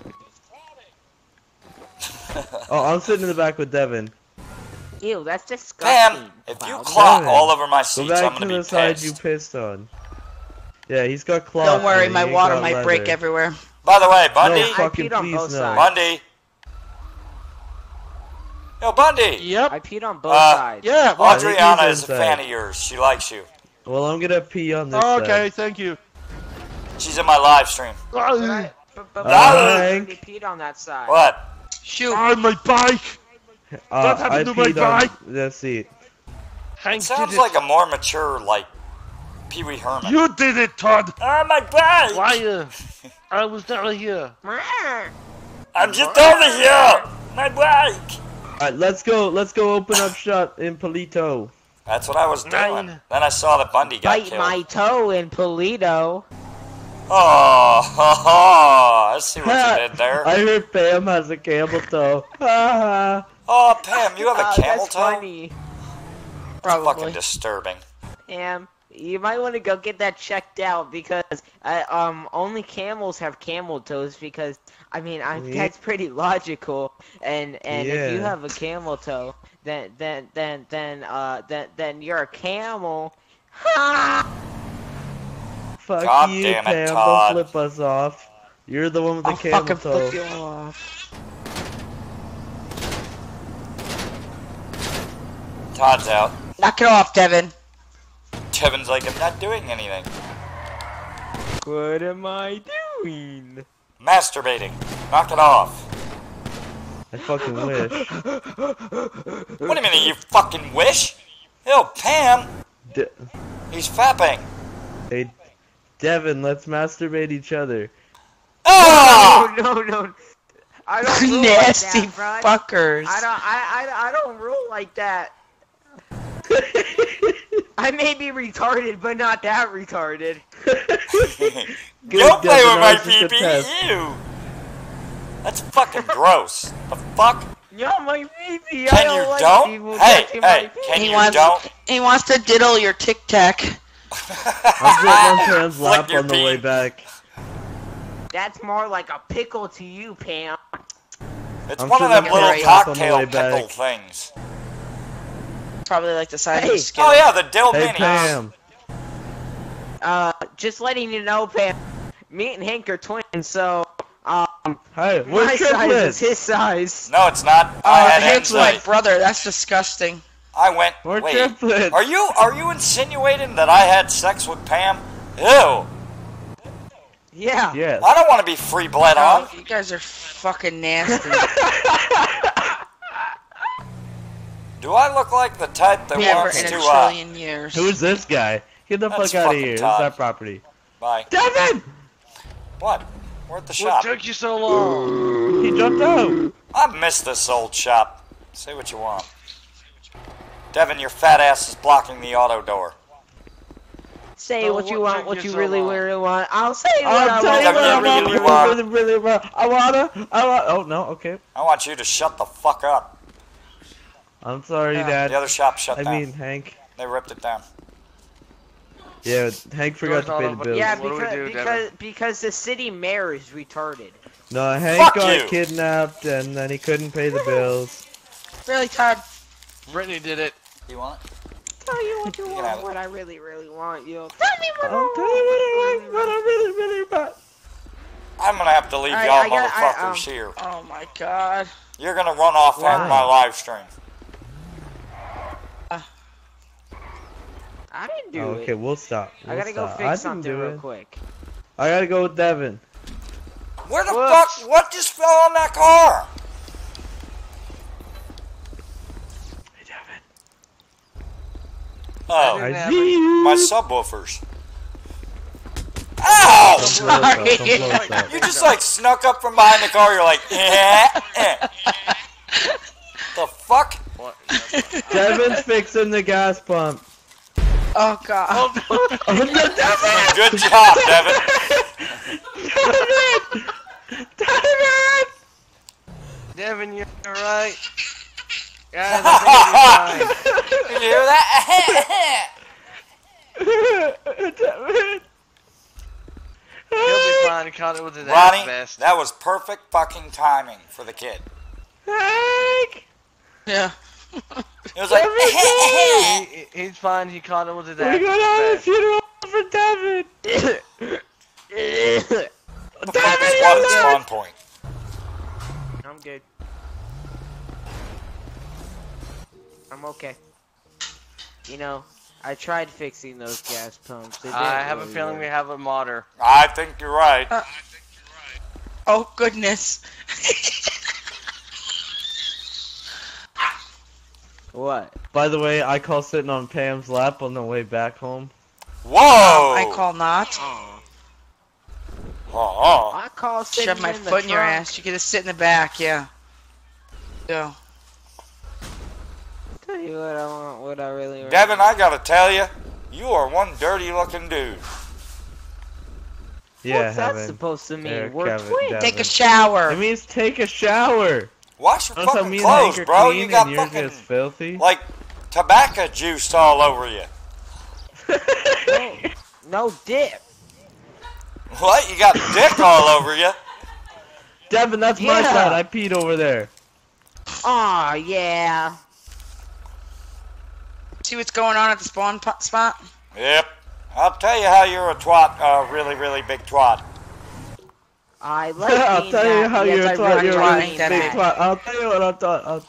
Oh, I'm sitting in the back with Devin. Ew, that's disgusting. Damn, if you clot all over my seats, go back I'm gonna to the side you pissed on. Yeah, he's got cloth. Don't worry, my water might break everywhere. By the way, Bundy. No, fucking please, no. Bundy. Yo, Bundy. Yep. I peed on both sides. Yeah. Adriana is a fan of yours. She likes you. Well, I'm gonna pee on this side. Okay, thank you. She's in my live stream. I peed on that side. What? Shoot. On my bike. What happened to my bike? Let's see. Hank sounds like a more mature, like, Pee Wee Herman. You did it, Todd. On my bike. Liar. I was down here. I'm just over here. My bike. Alright, let's go open up shop in Palito. That's what I was doing. Then I saw that Bundy got killed. Bite my toe in Palito. Oh, I see what you did there. I heard Pam has a camel toe. Oh, Pam, you have a camel toe? Funny. Probably. That's fucking disturbing. Pam, you might want to go get that checked out because only camels have camel toes because... I mean, that's pretty logical, and yeah. If you have a camel toe, then you're a camel. Fuck God you, damn it, Pam! Todd. Don't flip us off. You're the one with the camel toe. I'll fucking flip you off. Todd's out. Knock it off, Devin. Devin's like, I'm not doing anything. What am I doing? Masturbating. Knock it off. I fucking wish. Wait a minute, you fucking wish? Yo, Pam! He's fapping. Hey, Devin, let's masturbate each other. Oh! No. I don't rule nasty like that, fuckers. I don't rule like that. I may be retarded, but not that retarded. Don't play with my pee-pee, ew! That's fucking gross. The fuck? Yo, my pee-pee, I don't like people touching my pee-pee. Can you don't? He wants to diddle your tic-tac. I'm getting on Pam's lap on the way back. That's more like a pickle to you, Pam. It's one of them little cocktail pickle things. Probably like the size of the skin. Oh yeah, the dill minis. Pam. Just letting you know, Pam, me and Hank are twins, so, hey, my size is his size. No, it's not. Hank's my brother, that's disgusting. Wait, triplets. Are you insinuating that I had sex with Pam? Ew. Yeah. Yes. I don't want to be free bled off. You guys are fucking nasty. Do I look like the type that wants to, who's this guy? Get the fuck out of here. It's our property. Bye. Devin! What? We're at the shop. What took you so long? He jumped out. I miss this old shop. Say what you want. Devin, your fat ass is blocking the auto door. Say what you want, what you really, really want. I'll say what I really want. I want. Oh, no, okay. I want you to shut the fuck up. I'm sorry, Dad. The other shop shut down. I mean, Hank. They ripped it down. Yeah, Hank forgot to pay the bills. Yeah, because the city mayor is retarded. No, Hank got kidnapped and then he couldn't pay the bills. Really, Todd? Brittany did it. Do you want it? Tell you what you want, what I really, really want, you. Tell me what I want. Tell you what I really, really want. I'm gonna have to leave y'all motherfuckers here. Oh my God. You're gonna run off on my live stream. I didn't do it. Okay, we'll stop. I gotta go fix something real quick. I gotta go with Devin. Where the fuck? What just fell on that car? Hey, Devin. Oh, my subwoofers. Ow! Sorry. You just like snuck up from behind the car. You're like, The fuck? Devin's fixing the gas pump. Oh god. Oh, no. Oh, no, Devin. Good job, Devin. Devin! Devin, you're right. Guys, I think you're fine. Did you hear that? Devin. He'll be fine. He caught it with his ass vest. That was perfect fucking timing for the kid. Hank! Yeah. It was like, he's fine, he caught it with his ass. We got out of the funeral for Devin! Devin, you're spawn point. I'm good. I'm okay. You know, I tried fixing those gas pumps. They didn't I have really a feeling work. We have a modder. I think you're right. Oh, goodness. What? By the way, I call sitting on Pam's lap on the way back home. Whoa! I call not. Oh. I call sitting in the trunk. Shove my foot in your ass. You get to sit in the back, yeah. Yeah. Tell you what I want, what I really want. Devin, I gotta tell you, you are one dirty-looking dude. Yeah, what's that supposed to mean? Eric, we're twins. Take a shower. It means take a shower. Wash your fucking clothes, bro. You got fucking filthy, like tobacco juice all over you. No dip. What? You got dick all over you? Devin, that's my side. I peed over there. Aw, yeah. See what's going on at the spawn spot? Yep. I'll tell you how you're a twat, really, really big twat. I like I'll tell you how you thought you were. I'll tell you what I thought.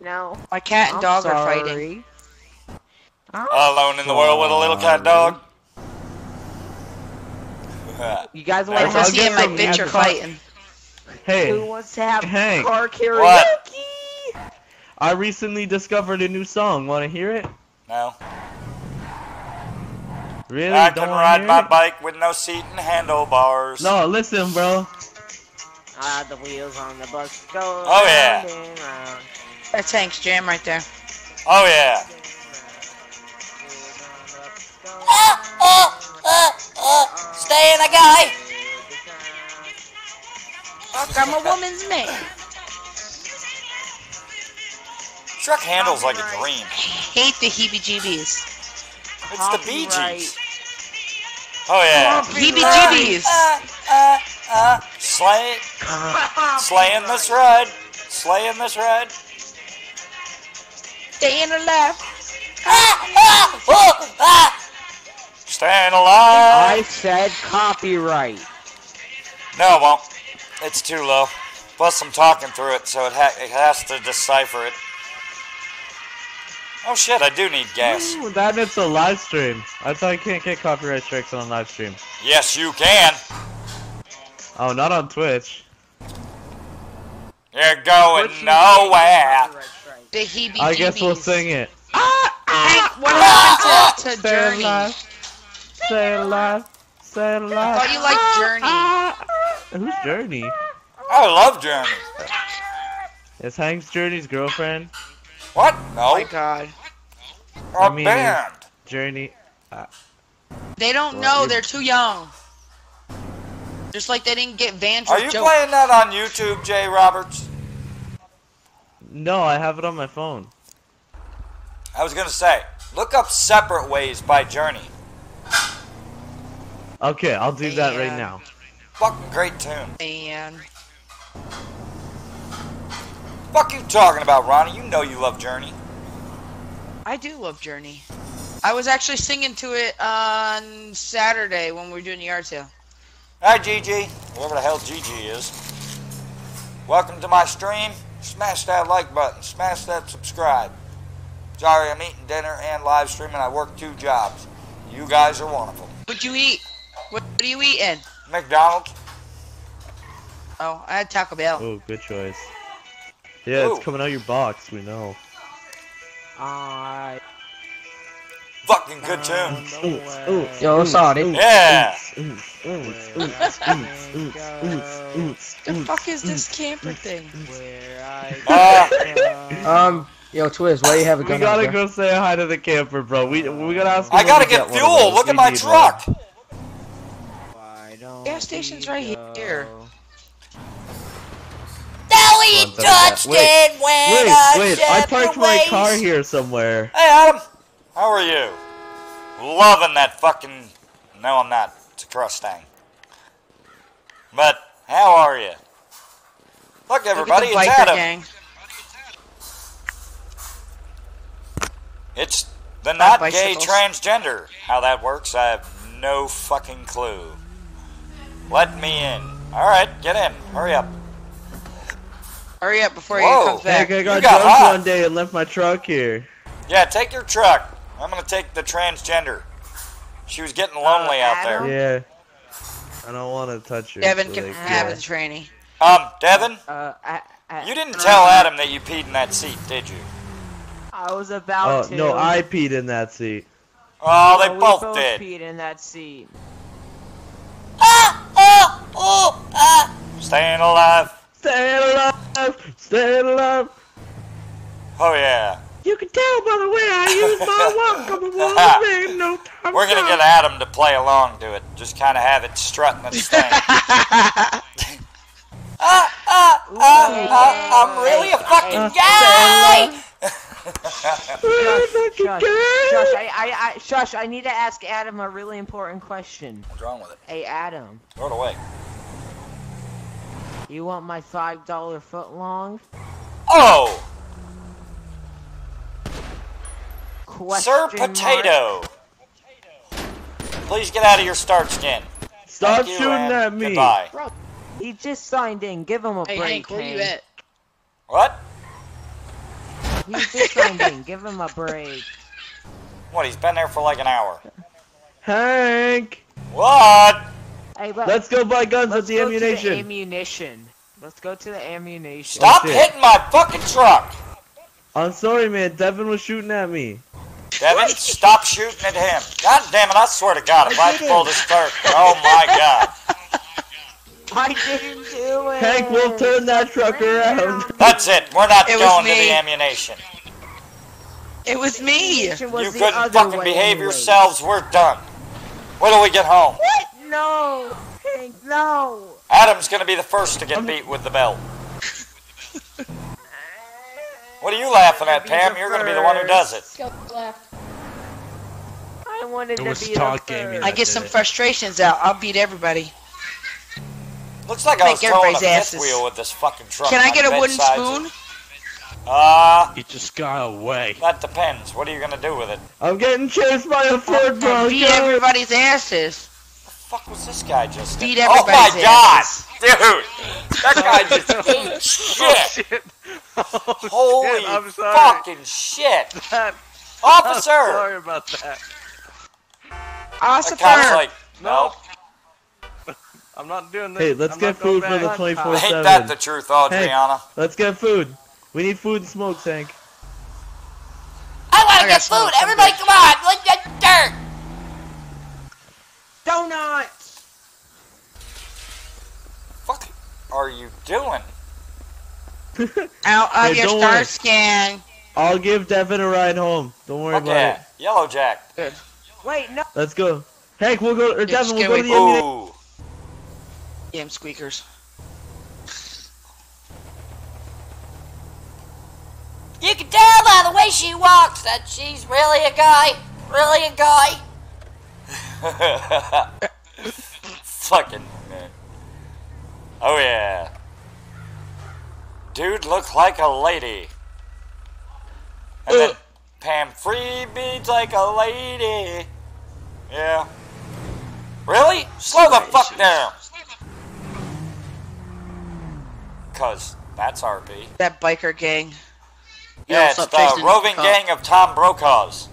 No. My cat and dog are fighting. I'm alone in the world with a little cat dog. You guys want to see my bitch are fighting? Hey. Who wants to have car karaoke? What? I recently discovered a new song. Want to hear it? No. Really? I can ride my bike with no seat and handlebars. No, listen, bro. The wheels on the bus go. Oh yeah. That's Hank's jam right there. Oh yeah. Stay in a guy. Fuck, I'm a woman's man. Truck handles like a dream. Hate the heebie-jeebies. It's the Bee Gees. Oh yeah. BBGBs. Slay. Slaying this ride. Slaying this ride. Staying alive. Staying alive. I said copyright. No, it won't. It's too low. Plus, I'm talking through it, so it has to decipher it. Oh shit, I do need gas. Ooh, that it's a live stream. I thought you can't get copyright strikes on a live stream. Yes, you can. Oh, not on Twitch. You're going nowhere. The heebie-jeebies. I guess we'll sing it. What happened to Journey? Say it live. Say it live. Oh, you like Journey. Who's Journey? I love Journey. Is Hank's Journey's girlfriend? What? No. Oh my god. I mean, band. Journey. They don't know. They're too young. Just like they didn't get Vandross. Are you playing that on YouTube, Jay Roberts? No, I have it on my phone. I was gonna say, look up "Separate Ways" by Journey. Okay, I'll do that right now. Fucking great tune. And. Fuck you talking about, Ronnie? You know you love Journey. I do love Journey. I was actually singing to it on Saturday when we were doing the yard sale. Hi, Gigi. Whoever the hell Gigi is. Welcome to my stream. Smash that like button. Smash that subscribe. Sorry, I'm eating dinner and live streaming. I work two jobs. You guys are one of them. What'd you eat? What are you eating? McDonald's. Oh, I had Taco Bell. Oh, good choice. Yeah, ooh, it's coming out of your box, we know. Fucking good tune. Yo, sorry. Yeah. The fuck is this camper thing? Yo, Twiz, why do you have a gun? We gotta go say hi to the camper, bro. We gotta ask. I gotta get fuel. Look at my truck. Gas station's right here. We touched it when wait, I parked my car here somewhere. Hey, Adam. How are you? Loving that fucking... No, I'm not. It's a cross thing. But, how are you? Look, everybody, it's Adam. Gang. It's the not gay transgender. How that works, I have no fucking clue. Let me in. Alright, get in. Hurry up. Hurry up before he comes back. I got drunk one day and left my truck here. Yeah, take your truck. I'm gonna take the transgender. She was getting lonely out there. Yeah. I don't want to touch her. Devin can have a tranny. Devin? You didn't tell Adam that you peed in that seat, did you? I was about to. No, I peed in that seat. Oh, they both did. Peed in that seat. Ah! Oh! Oh! Ah! Staying alive. Stay alive! Stay alive! Oh, yeah. You can tell by the way I use my walk. I'm a no time. We're gonna get Adam to play along to it. Just kind of have it strutting its thing. I'm really a fucking guy! Shush, I need to ask Adam a really important question. What's wrong with it? Hey, Adam. Throw it away. You want my $5 foot long? Oh! Question Sir Potato! Please get out of your starch skin. Stop shooting at me! Goodbye. Bro, he just signed in. Give him a break. Hank, where you at? What? He just signed in. Give him a break. What? He's been there for like an hour. Hank! What? Hey, let's go buy guns at the ammunition. Let's go to the ammunition. Stop hitting my fucking truck! I'm sorry, man. Devin was shooting at me. Devin, stop shooting at him. God damn it, I swear to God, if I pull this turd, oh my God. I didn't do it. Hank, we'll turn that truck around. That's it. We're not going to the ammunition. It was me. You couldn't fucking behave yourselves. We're done. When do we get home? What? No, Hank, no. Adam's gonna be the first to get beat with the belt. What are you laughing at, Pam? You're gonna be the one who does it. I wanted to be the first. I get some frustrations out. I'll beat everybody. Looks like I was throwing a fifth wheel with this fucking truck. Can I get a wooden spoon? It just got away. That depends. What are you gonna do with it? I'm getting chased by a Ford, bro. Beat everybody's asses. What the fuck was this guy just doing? Oh my God! Dude! That guy just ate shit! Oh, shit. Holy fucking shit! Officer! I'm sorry about that. Officer! That guy's like, nope. I'm not doing this. Hey, let's get food for the 24/7. Ain't that the truth, Adriana? Hey, let's get food. We need food and smokes, Hank. I wanna get food! Everybody come on! Let's get dirt! Donuts! What are you doing? Out of your star skin. I'll give Devin a ride home. Don't worry about it. Yellow Jack. Good. Wait, no. Let's go. Hank, we'll go. Or Devin, we'll go to the ammunition. Damn squeakers. You can tell by the way she walks that she's really a guy. Really a guy. Fucking man. Oh yeah. Dude look like a lady. And then Pam free beats like a lady. Yeah. Really? Slow the fuck down. Cause that's RP. That biker gang. Yeah, it's the roving gang of Tom Brokaw's.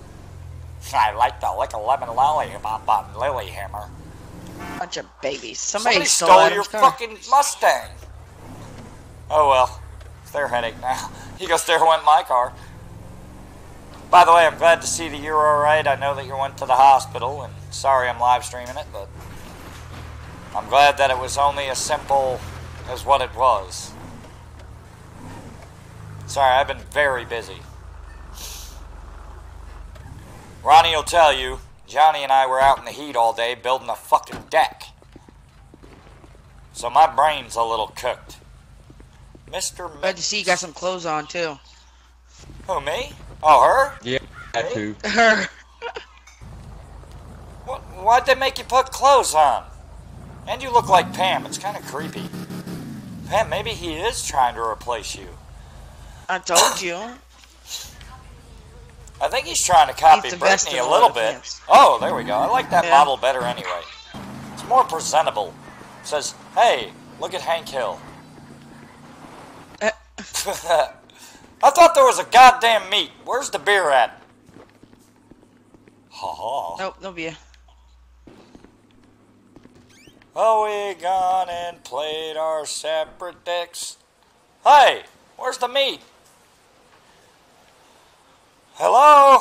I like the lick of lemon lollipop on Lilyhammer. Bunch of babies. Somebody stole your fucking Mustang. Oh well. It's their headache now. He goes, there went my car. By the way, I'm glad to see that you're alright. I know that you went to the hospital, and sorry I'm live streaming it, but I'm glad that it was only as simple as what it was. Sorry, I've been very busy. Ronnie will tell you, Johnny and I were out in the heat all day building a fucking deck. So my brain's a little cooked. Mr. Glad to see you got some clothes on, too. Who, me? Oh, her? Yeah, that too. Her. What, why'd they make you put clothes on? And you look like Pam. It's kind of creepy. Pam, maybe he is trying to replace you. I told you. I think he's trying to copy Brittany a little bit. Pants. Oh, there we go. I like that model better anyway. It's more presentable. It says, hey, look at Hank Hill. I thought there was a goddamn meet. Where's the beer at? Ha-ha. Nope, no beer. Oh, we gone and played our separate decks. Hey, where's the meat? Hello?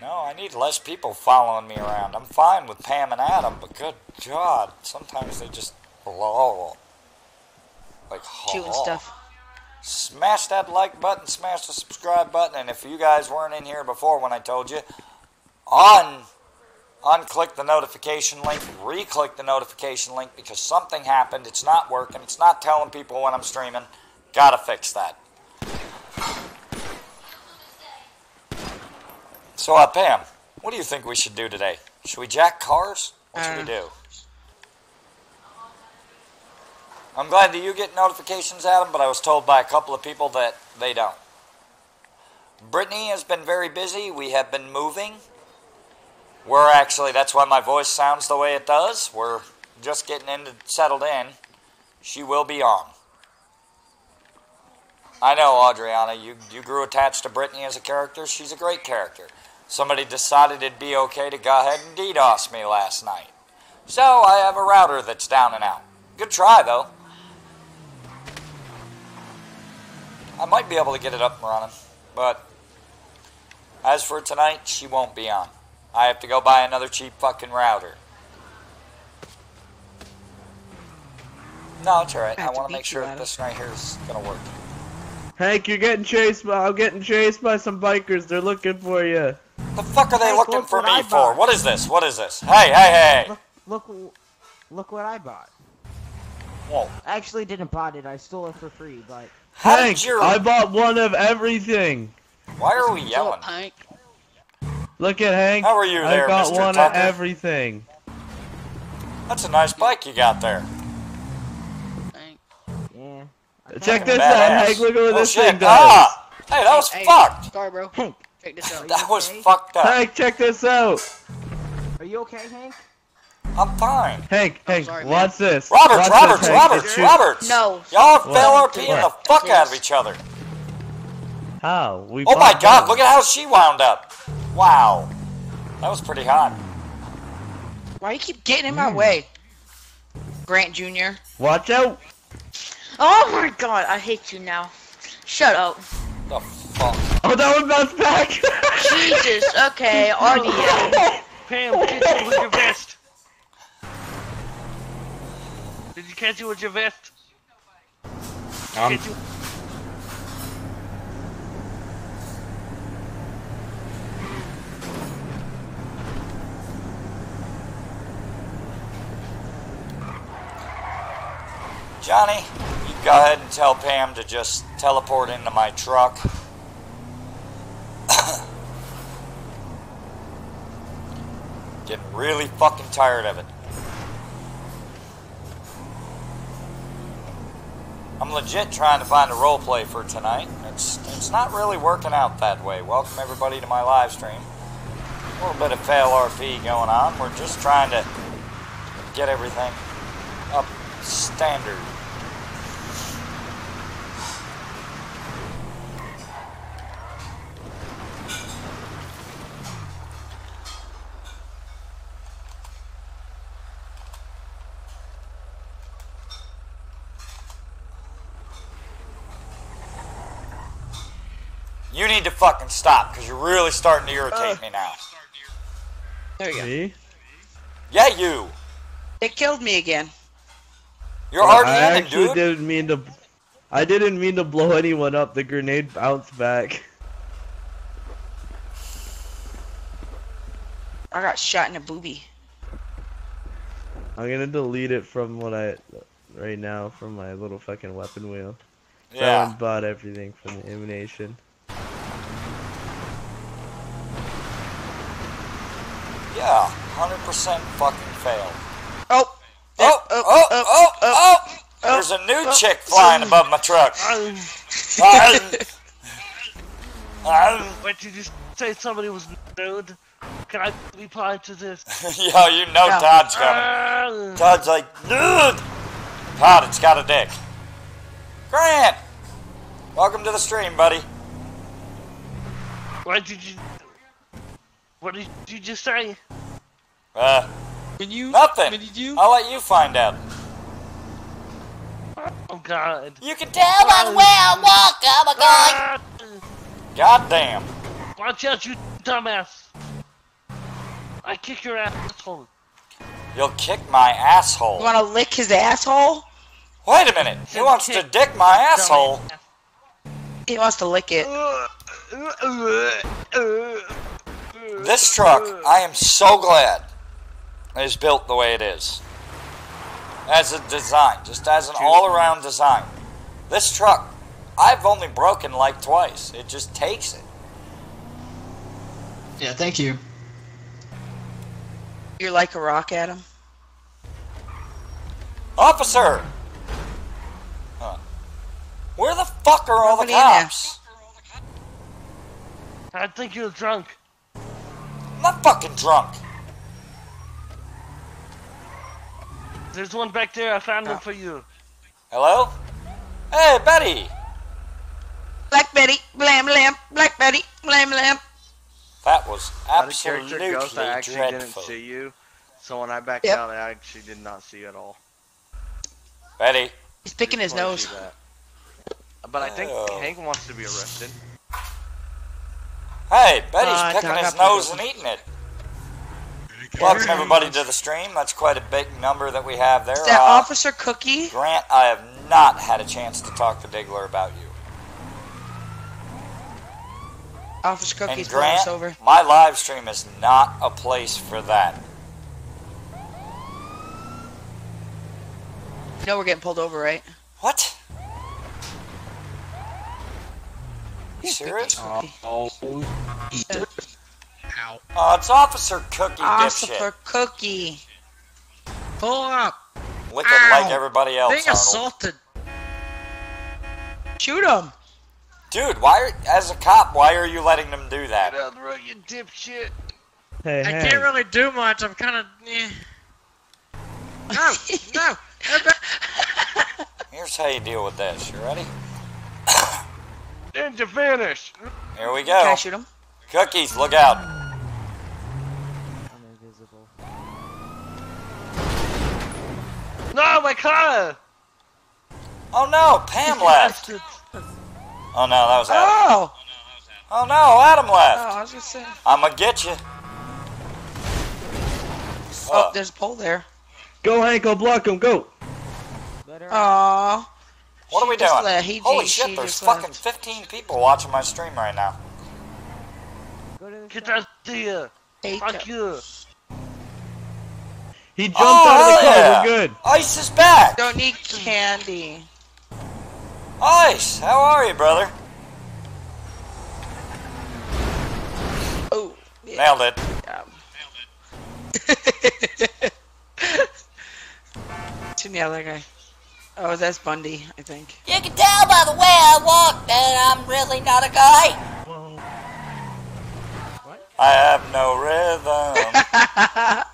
No, I need less people following me around. I'm fine with Pam and Adam, but good God, sometimes they just blow. Like, shooting stuff. Smash that like button, smash the subscribe button, and if you guys weren't in here before when I told you, unclick the notification link, re-click the notification link, because something happened, it's not working, it's not telling people when I'm streaming. Gotta fix that. So, Pam, what do you think we should do today? Should we jack cars? What should we do? I'm glad that you get notifications, Adam, but I was told by a couple of people that they don't. Brittany has been very busy. We have been moving. We're actually, that's why my voice sounds the way it does. We're just getting settled in. She will be on. I know, Adriana, you grew attached to Brittany as a character. She's a great character. Somebody decided it'd be okay to go ahead and DDoS me last night. So I have a router that's down and out. Good try, though. I might be able to get it up and running, but as for tonight, she won't be on. I have to go buy another cheap fucking router. No, it's alright. I want to make sure that this right here is going to work. Hank, you're getting chased by, I'm getting chased by some bikers. They're looking for you. The fuck are they looking for me for? What is this? What is this? Hey, hey, hey! Look what I bought. Whoa. I actually didn't buy it. I stole it for free, but... Hank, I bought one of everything. Why are we yelling? Hank. Look at Hank. How are you there, Mr. I got one of everything. That's a nice bike you got there. Hank. Yeah. Check this out, Hank. Look at what this thing does. Ah! Hey, that was fucked. Sorry, bro. Hank, check this out. That was fucked up. Hank, check this out. Are you okay, Hank? I'm fine. Hank, Hank, watch this. Roberts, Roberts, Roberts, Roberts! No. Y'all fell RPing the fuck out of each other. How? Oh my God, look at how she wound up. Wow. That was pretty hot. Why do you keep getting in my way? Grant Jr. Watch out. Oh my God, I hate you now. Shut up. The fuck? Oh, that one bounced back. Jesus, okay, RDA. Pam, get with your vest. Did you catch it with your vest? Johnny, you go ahead and tell Pam to just teleport into my truck. Getting really fucking tired of it. I'm legit trying to find a roleplay for tonight. It's not really working out that way. Welcome everybody to my live stream. A little bit of fail RP going on. We're just trying to get everything up standard. You need to fucking stop, because you're really starting to irritate me now. There you go. Yeah, you. They killed me again. You're already in it, dude. I didn't mean to blow anyone up. The grenade bounced back. I got shot in the boobie. I'm gonna delete it from what I right now from my little fucking weapon wheel. Yeah. Someone bought everything from the Emanation. Yeah, 100% fucking fail. Oh! Oh! Oh! Oh! Oh! Oh! Oh. There's a new chick flying above my truck. Wait, did you say somebody was nude? Can I reply to this? Yo, you know yeah. Todd's coming. Todd's like, nude! Todd, it's got a dick. Grant! Welcome to the stream, buddy. What did you just say? Nothing! I'll let you find out. Oh, God. You can tell by the way I walk, I'm a guy! God damn. Watch out, you dumbass. I kick your asshole. You'll kick my asshole. You wanna lick his asshole? Wait a minute. He wants to dick my asshole. He wants to lick it. This truck, I am so glad is built the way it is. As a design, just as an all-around design. This truck, I've only broken like twice. It just takes it. Yeah, thank you. You're like a rock, Adam. Officer! Huh. Where the fuck are all the cops? I think you're drunk. I'm not fucking drunk. There's one back there. I found him for you. Hello? Hey, Betty! Black Betty, blam lamp, Black Betty, blam lamp. That was absolutely dreadful. I actually didn't see you, so when I backed out, I actually did not see you at all. Betty. He's picking his nose. But I think Hank wants to be arrested. Hey, Betty's picking his nose and eating it. Welcome everybody to the stream. That's quite a big number that we have there. Is that Officer Cookie? Grant, I have not had a chance to talk to Diggler about you. Office Cookie's Grant, over. My live stream is not a place for that. You know we're getting pulled over, right? What? You serious? Oh, it's Officer Cookie, Officer Cookie. Pull up. Looking like everybody else, They assaulted. Shoot him. Dude, as a cop, why are you letting them do that? Get out of the road, you dipshit. Hey, I can't really do much, I'm kinda... No, no! Here's how you deal with this, you ready? Ninja vanish! Here we go. Can I shoot him? Cookies, look out. I'm invisible. No, my car! Oh no, Pam left! Oh no, that was Adam. Oh! Oh no, Adam left. Oh, I was just saying. I'm gonna get you. Oh, there's a pole there. Go, Hank, go block him, go. Aww. What are we doing? Holy shit, there's fucking 15 people watching my stream right now. Get out of here. Fuck you. He jumped out of the car, we're good. Ice is back. Don't need candy. Ice, how are you, brother? Oh, yeah. Nailed it. To the other guy. Oh, that's Bundy, I think. You can tell by the way I walk that I'm really not a guy. Whoa. What? I have no rhythm.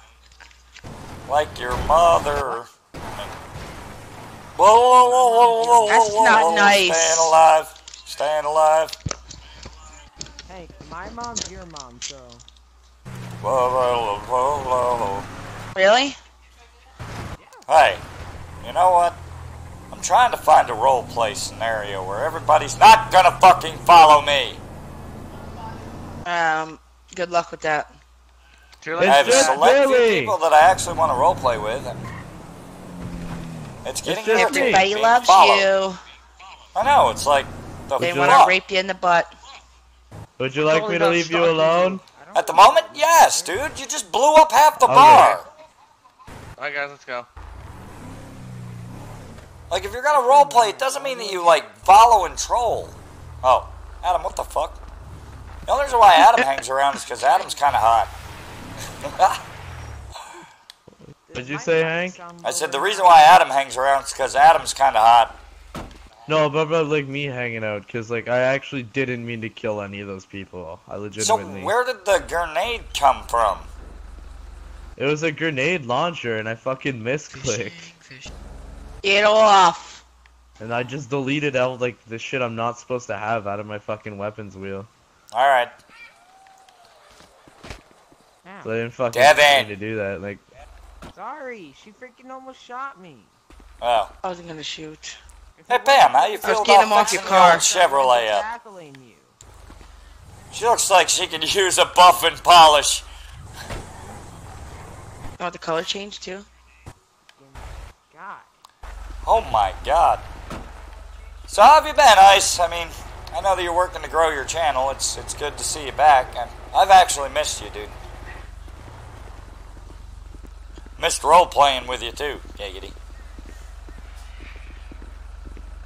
Like your mother. Whoa, whoa, whoa, whoa, whoa, whoa, that's not nice. Staying alive. Staying alive. Hey, my mom's your mom, so... Whoa, whoa, whoa, whoa, whoa. Really? Hey, you know what? I'm trying to find a role-play scenario where everybody's not gonna fucking follow me. Good luck with that. I have a select few people that I actually want to role-play with. It's getting everybody loves you. I know, it's like... They want to rape you in the butt. Would you like me to leave you alone? At the moment, yes, dude. You just blew up half the bar. All right, guys, let's go. Like, if you're gonna roleplay, it doesn't mean that you, like, follow and troll. Oh, Adam, what the fuck? The only reason why Adam hangs around is because Adam's kind of hot. Did you say, Hank? I said the reason why Adam hangs around is because Adam's kind of hot. No, but like me hanging out, because like I actually didn't mean to kill any of those people. I legitimately. So where did the grenade come from? It was a grenade launcher, and I fucking misclicked. Get off! And I just deleted out like the shit I'm not supposed to have out of my fucking weapons wheel. All right. So I didn't fucking need to do that. Like. Sorry, she freaking almost shot me. Oh. I wasn't gonna shoot. Hey Pam, how you feel about fixing your old Chevrolet up? She looks like she could use a buff and polish. Oh, the color change too? God. Oh my god. So how have you been, Ice? I mean, I know that you're working to grow your channel. It's good to see you back. I've actually missed you, dude. Missed role-playing with you, too, giggity.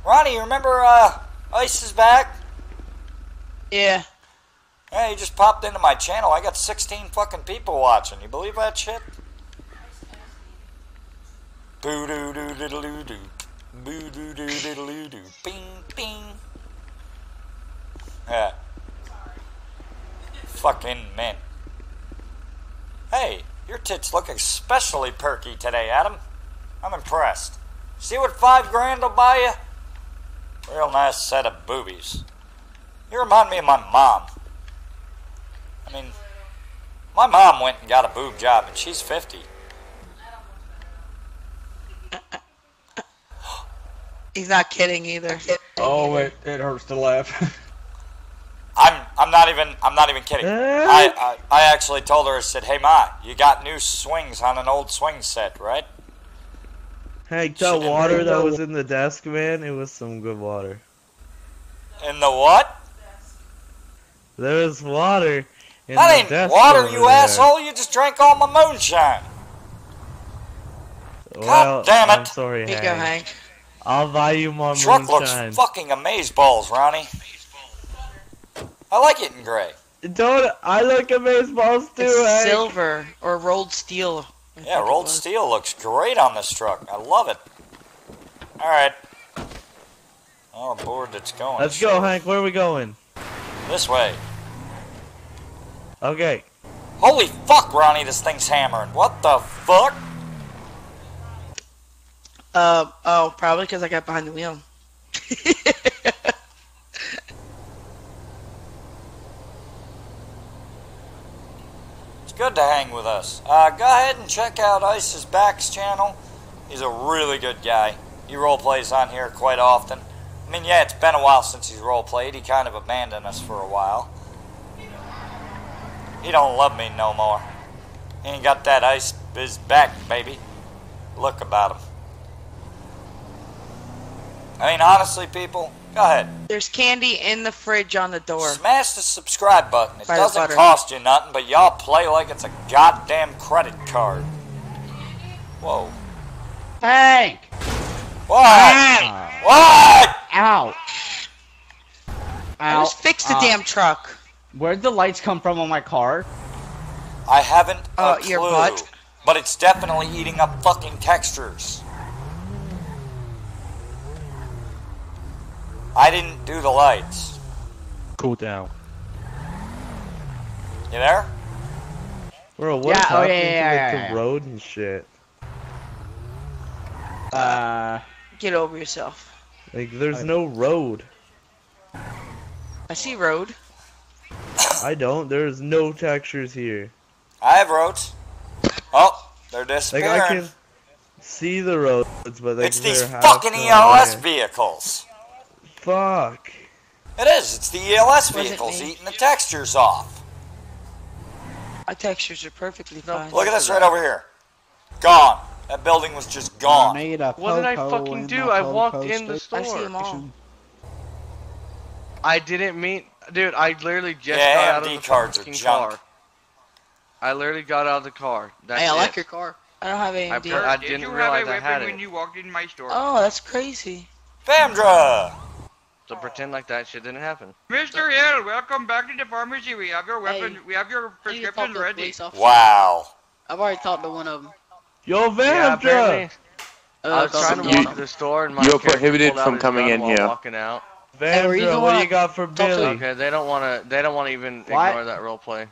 Ronnie, you remember Ice is back? Yeah. Yeah, he just popped into my channel. I got 16 fucking people watching. You believe that shit? Boo-doo-doo-diddle-doo-doo. Boo-doo-doo-diddle-doo-doo. Bing, bing. Yeah. Fucking men. Hey. Your tits look especially perky today, Adam. I'm impressed. See what $5 grand will buy you? Real nice set of boobies. You remind me of my mom. I mean, my mom went and got a boob job, and she's 50. He's not kidding either. Oh, it hurts to laugh. I'm not even kidding. I actually told her, I said, hey Ma, you got new swings on an old swing set, right? Hank, that water that was in the desk, man, it was some good water. In the what? There was water in the desk. That ain't water, you asshole. You just drank all my moonshine. God damn it. I'm sorry, Hank. Here you go, Hank. I'll buy you more moonshine. Truck looks fucking amaze balls, Ronnie. I like it in gray. Don't I like amazeballs too? It's silver or rolled steel. Yeah, rolled steel looks great on this truck. I love it. All right. Oh, board that's going. Let's go, Hank. Where are we going? This way. Okay. Holy fuck, Ronnie! This thing's hammering. What the fuck? Oh, probably because I got behind the wheel. Good to hang with us. Go ahead and check out Ice's Back's channel. He's a really good guy. He roleplays on here quite often. I mean, yeah, it's been a while since he's roleplayed. He kind of abandoned us for a while. He don't love me no more. He ain't got that ice biz back, baby. Look about him. I mean, honestly, people, go ahead. There's candy in the fridge on the door. Smash the subscribe button. It doesn't cost you nothing, but y'all play like it's a goddamn credit card. Whoa. Hank! What? Hank! What? Ow. I just fixed the damn truck. Where'd the lights come from on my car? I haven't a clue, your butt? But it's definitely eating up fucking textures. I didn't do the lights. Cool down. You there? Bro, what happened to the road and shit? Get over yourself. Like, there's no road. I see road. I don't. There's no textures here. I have roads. Oh, they're disappearing. Like, I can see the roads, but it's these fucking ELS vehicles. Fuck. It is. It's the ELS vehicles eating the textures off. My textures are perfectly fine. Look at this right over here. Gone. That building was just gone. What did I fucking do? I walked in the store. I see them all. I didn't mean... Dude, I literally just got out of the fucking car. I literally got out of the car. That's hey, I like your car. I don't have any idea. I didn't realize I had it. Did you have a weapon when you walked in my store? Oh, that's crazy. Famdra! So pretend like that shit didn't happen. Mr. Hill, welcome back to the pharmacy. We have your weapon. Hey, we have your prescription ready. Wow. I've already talked to one of them. Yo, Famdra! Yeah, I was trying to walk to the store and my you're prohibited from coming in here. Walking out. Vandra, what do you got for Billy? Okay, they don't want to even ignore that role play.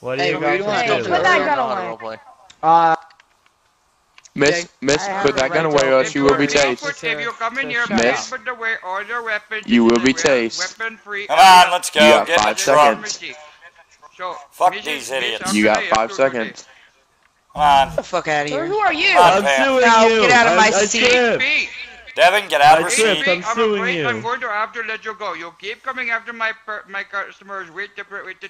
What do you got for Billy? Put that gun away. Miss, put that gun away or else you will be tased. If you come in here, miss, put away all your weapons. You will be tased. Come on, let's go. You got 5 seconds. Fuck these idiots. You got 5 seconds. Come on. Get the fuck out of here. Who are you? I'm suing you. Get out of my seat. Devin, get out of your seat. I'm afraid I'm going to have to let you go. You'll keep coming after my customers with the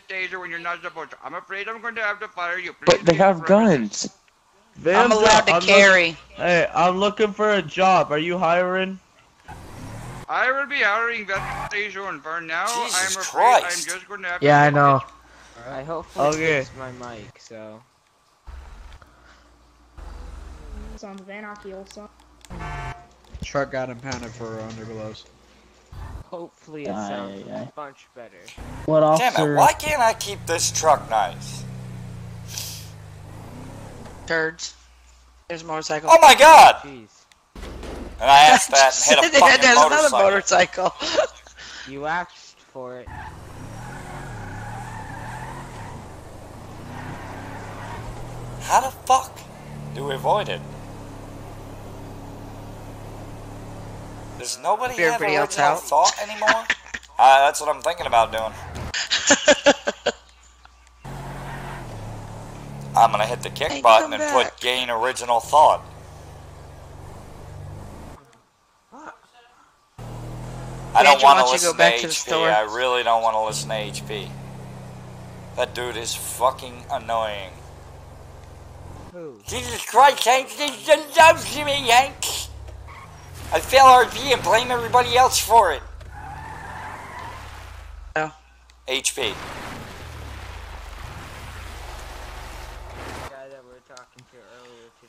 taser when you're not supposed to. I'm afraid I'm going to have to fire you. Please, but they have guns. I'm allowed to carry. Hey, I'm looking for a job. Are you hiring? I will be hiring that taser, and for now, I'm afraid I'm just going to have to... Yeah, I know. I hopefully fix my mic, so... On the Van Aki also. Truck got impounded for underglows. Hopefully it sounds a bunch better. What officer? Damn it, why can't I keep this truck nice? Turds. There's a motorcycle. Oh my god! Jeez. And I asked that and hit a fucking there's motorcycle. Another motorcycle. You asked for it. How the fuck do we avoid it? Does nobody have original thought anymore? That's what I'm thinking about doing. I'm gonna hit the kick button and put gain original thought. I don't want to listen to HP. I really don't want to listen to HP. That dude is fucking annoying. Who? Jesus Christ, Hank! This me, Hank! I fail RP and blame everybody else for it. No. HP.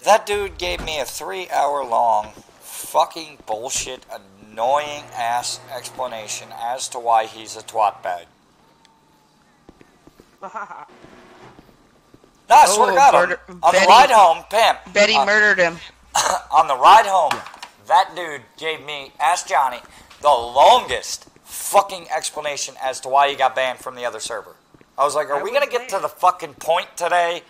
That dude gave me a 3-hour-long fucking bullshit, annoying ass explanation as to why he's a twatbag. No, I swear to God, on the ride home, Pimp. Betty murdered him. On the ride home. That dude gave me, ask Johnny, the longest fucking explanation as to why he got banned from the other server. I was like, are we going to get to the fucking point today?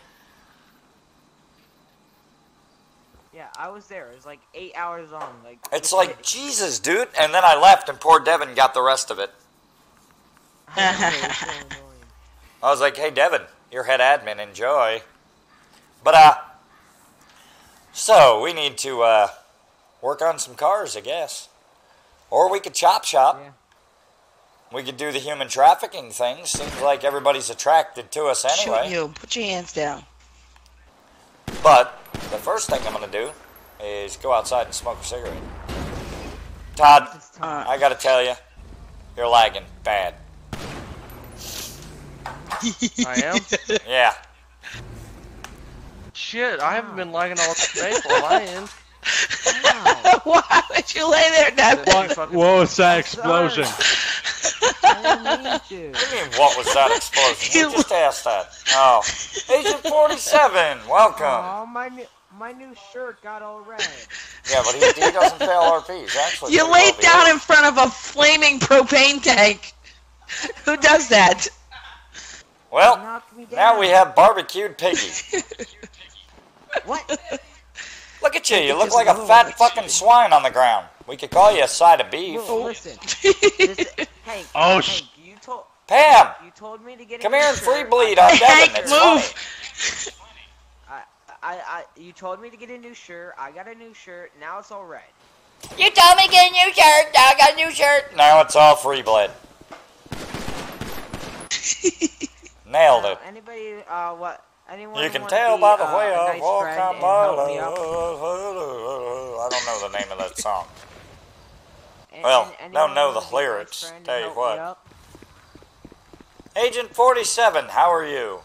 Yeah, I was there. It was like 8 hours on. Like it's like, Jesus, dude. And then I left and poor Devin got the rest of it. I was like, hey, Devin, you're head admin. Enjoy. But, so we need to, work on some cars, I guess. Or we could chop shop. Yeah. We could do the human trafficking thing. Seems like everybody's attracted to us anyway. Shoot you. Put your hands down. But the first thing I'm going to do is go outside and smoke a cigarette. Todd, I got to tell you, you're lagging bad. I am? Yeah. Shit, I haven't been lagging all day for lying. Wow. Why would you lay there, Devin? What was that explosion? I don't need you. What do you mean, what was that explosion? You just asked that. Oh. Agent 47, welcome. Oh, my new shirt got all red. Yeah, but he doesn't fail RPs. Actually, you laid down in front of a flaming propane tank. Who does that? Well, now we have barbecued piggy. What? Look at you, you look like a fat fucking swine on the ground. We could call you a side of beef. Listen, Hank, oh, you told... Pam! You told me to get come here and free bleed on Devin, it's move. Funny. You told me to get a new shirt, I got a new shirt, now it's all red. You told me to get a new shirt, now I got a new shirt. Now it's all free blood. Nailed it. Anybody, what... Anyone you can tell by the way I walk, I'm I don't know the name of that song. Well, don't know the lyrics, tell you what. Agent 47, how are you?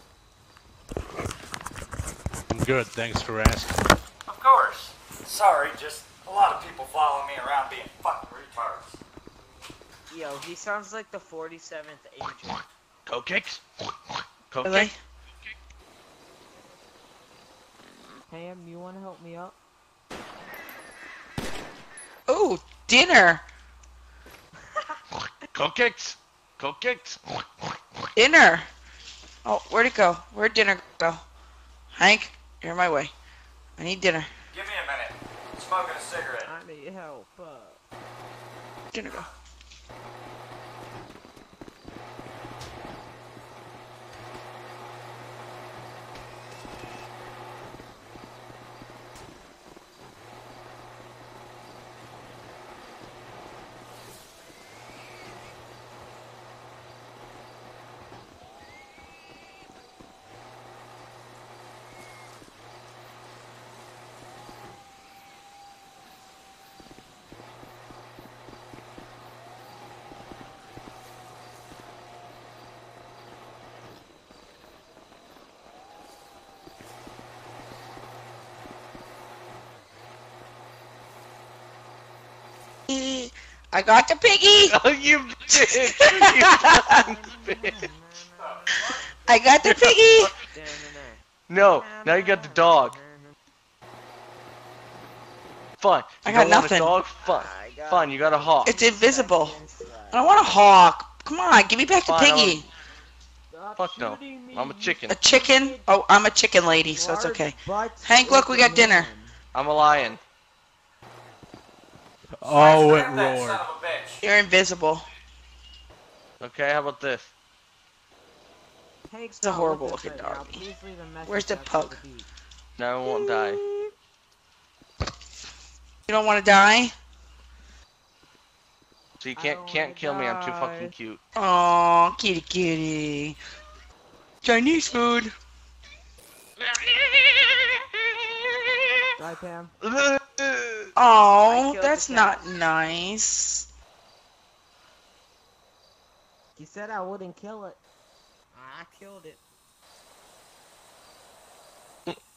good, thanks for asking. Of course. Sorry, just a lot of people following me around being fucking retards. Yo, he sounds like the 47th agent. Coke kicks? Coke really? Kicks? Pam, you wanna help me up? Oh, dinner! Coke kicks! Coke kicks! Dinner! Oh, where'd it go? Where'd dinner go? Hank, you're in my way. I need dinner. Give me a minute. I'm smoking a cigarette. I need help. Dinner go. I got the piggy! Oh, you bitch! You bitch! I got the piggy! No, now you got the dog. Fun. You I got nothing. Dog? Fun. Fun, you got a hawk. It's invisible. I don't want a hawk. Come on, give me back the piggy. Fuck no. I'm a chicken. A chicken? Oh, I'm a chicken lady, so it's okay. Hank, look, we got dinner. I'm a lion. Oh, it roared. You're invisible. Okay, how about this? It's a horrible looking dog. Where's the pug? No, it won't die. You don't want to die? So you can't kill me, I'm too fucking cute. Aww, kitty kitty. Chinese food. Bye, Pam. Oh, that's not nice. You said I wouldn't kill it. I killed it.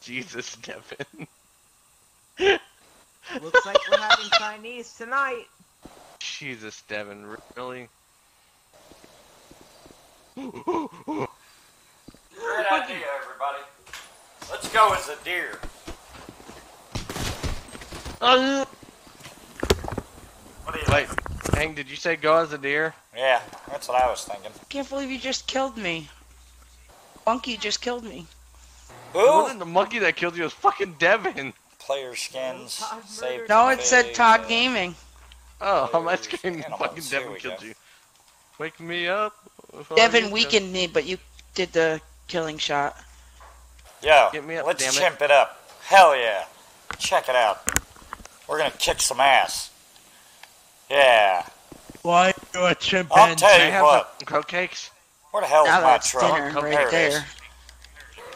Jesus, Devin. Looks like we're having Chinese tonight. Jesus, Devin, really? Great idea, everybody. Let's go as a deer. What do you wait, Hank, did you say go as a deer? Yeah, that's what I was thinking. I can't believe you just killed me. Monkey just killed me. Who? It wasn't the monkey that killed you, it was fucking Devin. Player skins. Saved no, it said Todd Gaming. Oh, on my screen, fucking Devin killed you. Wake me up. Devin weakened me, but you did the killing shot. Yo, get me up, let's chimp it up. Hell yeah. Check it out. We're gonna kick some ass. Yeah. Why do a chimpanzee? I'll tell you what. Cupcakes. Where the hell is my truck? Right there.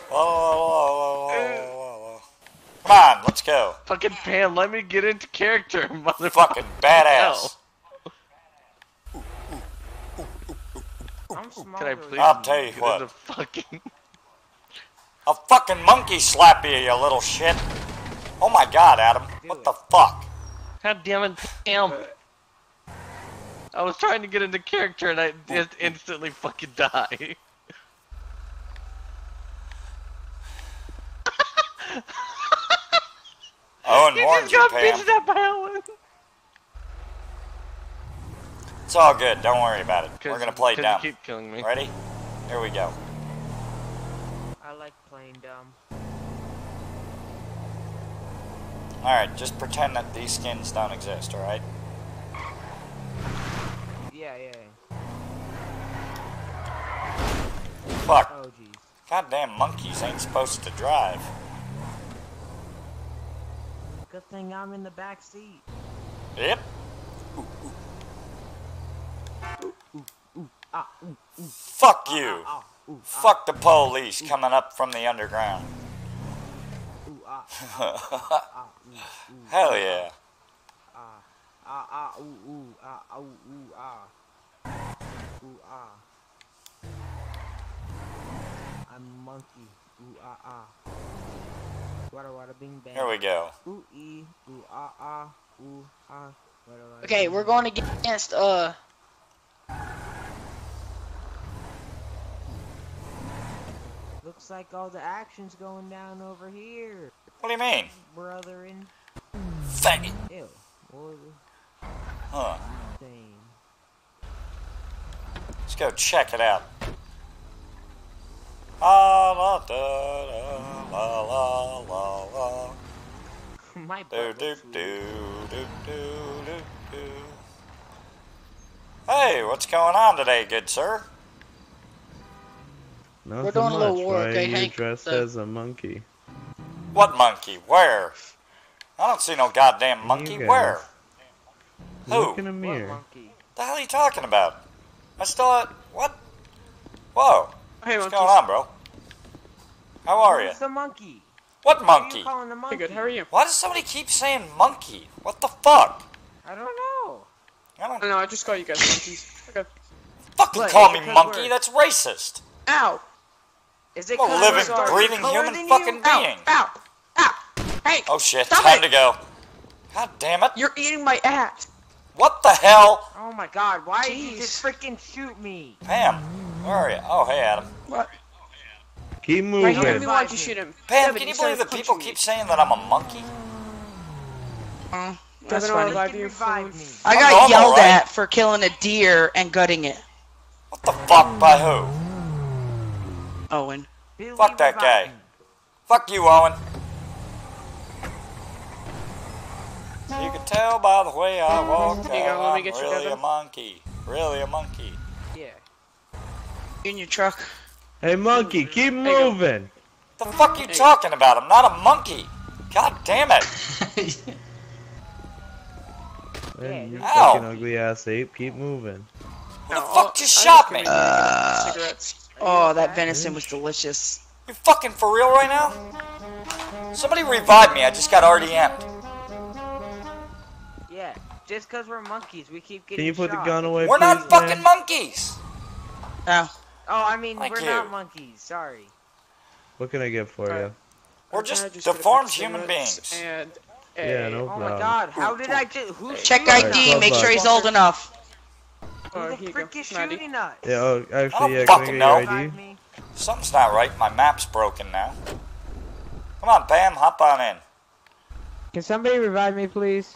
Whoa, whoa, whoa, whoa, whoa. Come on, let's go. Fucking Pan, let me get into character, motherfucking badass. Can I please? I'll tell you what. A fucking monkey slap you, you little shit. Oh my god, Adam. What the fuck? God damn it, damn. I was trying to get into character and I just instantly fucking die. Oh, and you just got bitched up by Ellen. It's all good. Don't worry about it. We're gonna play dumb. You keep killing me. Ready? Here we go. I like playing dumb. Alright, just pretend that these skins don't exist, alright? Yeah, yeah, yeah. Fuck. Oh, geez. Goddamn monkeys ain't supposed to drive. Good thing I'm in the back seat. Yep. Ooh, ooh. Ooh, ooh, ah, ooh, ooh. Fuck you. Ah, ah, ooh, fuck ah, the police ooh, coming up from the underground. Ooh, ah, ah, ah, ah. Hell yeah. I'm monkey. Here we go. Okay, we're going to get against looks like all the action's going down over here. What do you mean? Brotherin. Faggot. Ew. Huh. Let's go check it out. My do, do, do, do, do, do. Hey, what's going on today, good sir? Nothing we're doing much. A little war, okay, Hank? Why are you dressed as a monkey? What monkey? Where? I don't see no goddamn monkey. Where? Who? Look in a mirror. What monkey? The hell are you talking about? I still had... What? Whoa. Hey, what's going on, bro? How are you? It's the monkey. What monkey? You calling the monkey? Hey, good. How are you? Why does somebody keep saying monkey? What the fuck? I don't know. I don't know. I just call you guys monkeys. Okay. Fucking what? Call me monkey. Word. That's racist. Ow. Is it? I'm a living, breathing human fucking being. Ow. Ow. Hey. Oh shit. Time to go. God damn it. You're eating my ass. What the hell? Oh my god. Why did you just freaking shoot me? Pam. Where are you? Oh hey Adam. What? Keep moving. Why'd you shoot him? Pam, can you believe that people keep saying that I'm a monkey? That's funny. I got yelled at for killing a deer and gutting it. What the fuck? By who? Owen. Fuck that guy. Fuck you, Owen. You can tell by the way I walk, I'm really a monkey. Really a monkey. Yeah. In your truck. Hey monkey, keep moving! The fuck you talking about? I'm not a monkey! God damn it! You fucking ugly ass ape, keep moving. Who the fuck just shot me? Oh, that venison was delicious. You fucking for real right now? Somebody revive me, I just got RDM'd. Yeah, just cause we're monkeys, we keep getting shot. Can you put the gun away, please, man? We're not fucking monkeys! Ow. Oh, I mean, we're not monkeys, sorry. What can I get for you? We're just deformed human beings. Yeah, no problem. Oh my god, how did I do? Check ID, make sure he's old enough. Who the frick is shooting us? Yeah, oh, actually, yeah, can I get your ID? Something's not right, my map's broken now. Come on, Bam, hop on in. Can somebody revive me, please?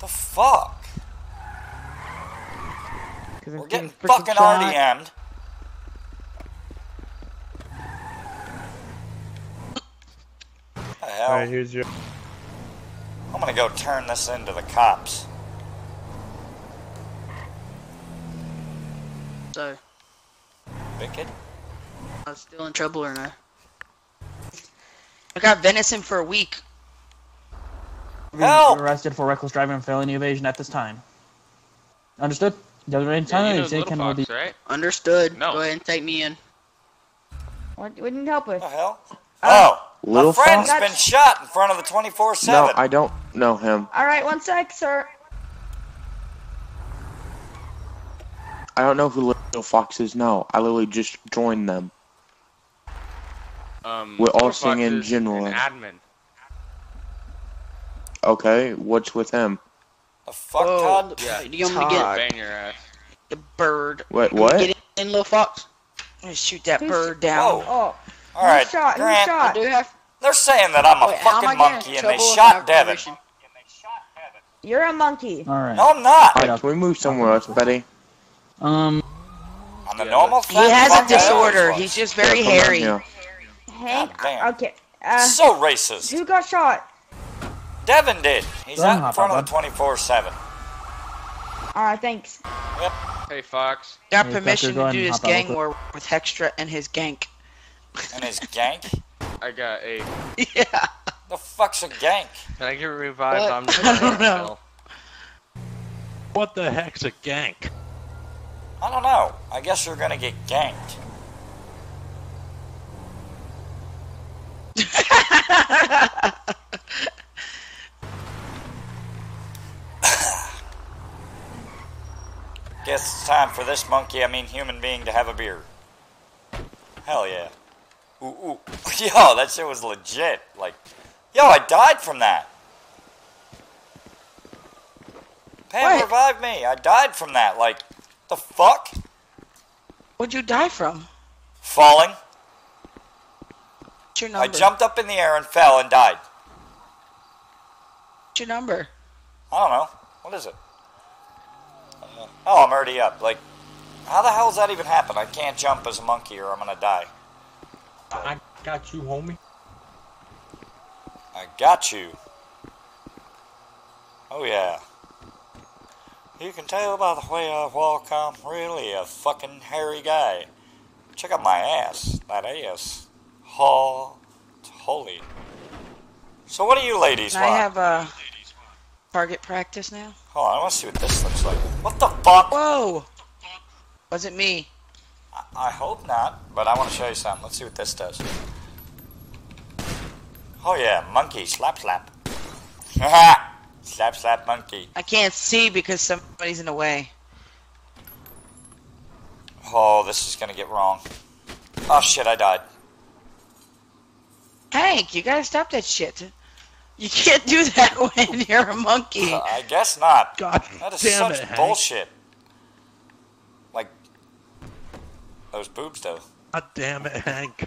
The fuck? We're getting fucking RDM'd. Hell. All right, here's your... I'm gonna go turn this into the cops. So, Wicked? I was still in trouble or not? I got venison for a week. Help! You're arrested for reckless driving and felony evasion at this time. Understood? Right? Understood. No. Go ahead and take me in. What wouldn't help us? The hell? Oh! Little my friend's been shot in front of the 24/7. No, I don't know him. Alright, one sec, sir. I don't know who Little Fox is now. I literally just joined them. We're all singing general. Admin. Okay, what's with him? The fuck, Todd? Yeah, you want me to get bang your ass. The bird. Wait, what? Get in, Little Fox. I'm gonna shoot that bird down. Oh. All right, Grant. They're saying that I'm a fucking monkey, and they shot Devin. You're a monkey. All right. No, I'm not. All right, can we move somewhere else, buddy? On the normal. He has a disorder. He's just very hairy. Hank. Okay. So racist. Who got shot? Devin did. He's out in front of the 24/7. Alright, thanks. Yep. Hey, Fox. Got permission to do this gang war with Hextra and his gank. And his gank? I got a... Yeah. The fuck's a gank? Can I get revived? I'm just I don't know. What the heck's a gank? I don't know. I guess you're gonna get ganked. Guess it's time for this monkey, I mean human being, to have a beer. Hell yeah. Ooh, ooh. Yo, that shit was legit. Like, yo, I died from that. Pam, what? Revive me. I died from that. Like, the fuck? What'd you die from? Falling. What's your number? I jumped up in the air and fell and died. What's your number? I don't know. What is it? Oh, I'm already up. Like, how the hell does that even happen? I can't jump as a monkey or I'm gonna die. I got you, homie. I got you. Oh, yeah. You can tell by the way I walk, I'm really a fucking hairy guy. Check out my ass. That ass. Holy. So what do you ladies want? I have a target practice now. Hold on, I want to see what this looks like. What the fuck? Whoa! Was it me? I hope not, but I want to show you something. Let's see what this does. Oh yeah, monkey, slap slap. Haha! Slap slap monkey. I can't see because somebody's in the way. Oh, this is gonna get wrong. Oh shit, I died. Hank, you gotta stop that shit. You can't do that when you're a monkey. I guess not. God, that is such bullshit. Hank. Like, those boobs, though. God damn it, Hank.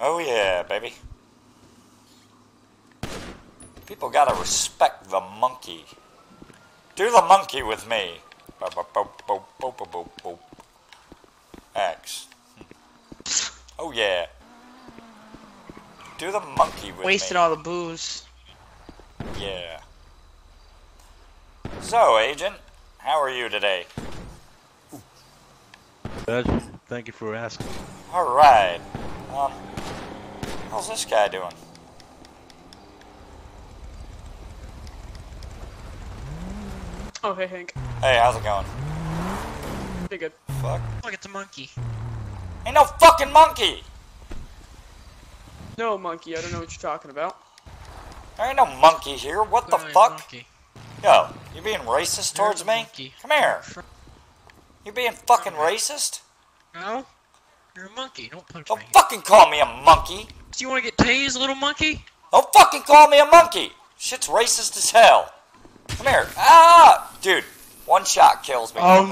Oh, yeah, baby. People gotta respect the monkey. Do the monkey with me. X. Oh, yeah. Do the monkey with Wasted me. All the booze. Yeah. So, Agent, how are you today? Thank you for asking. Alright. How's this guy doing? Oh, hey, Hank. Hey, how's it going? Pretty good. Fuck. Look at the monkey. Ain't no fucking monkey! No monkey, I don't know what you're talking about. There ain't no monkey here, what the fuck? Monkey. Yo, you being racist towards me? Monkey. Come here. You being fucking racist? No, you're a monkey, don't punch me. Don't fucking call me a monkey! Do you wanna get tased, little monkey? Don't fucking call me a monkey! Shit's racist as hell. Come here. Ah! Dude, one shot kills me. Oh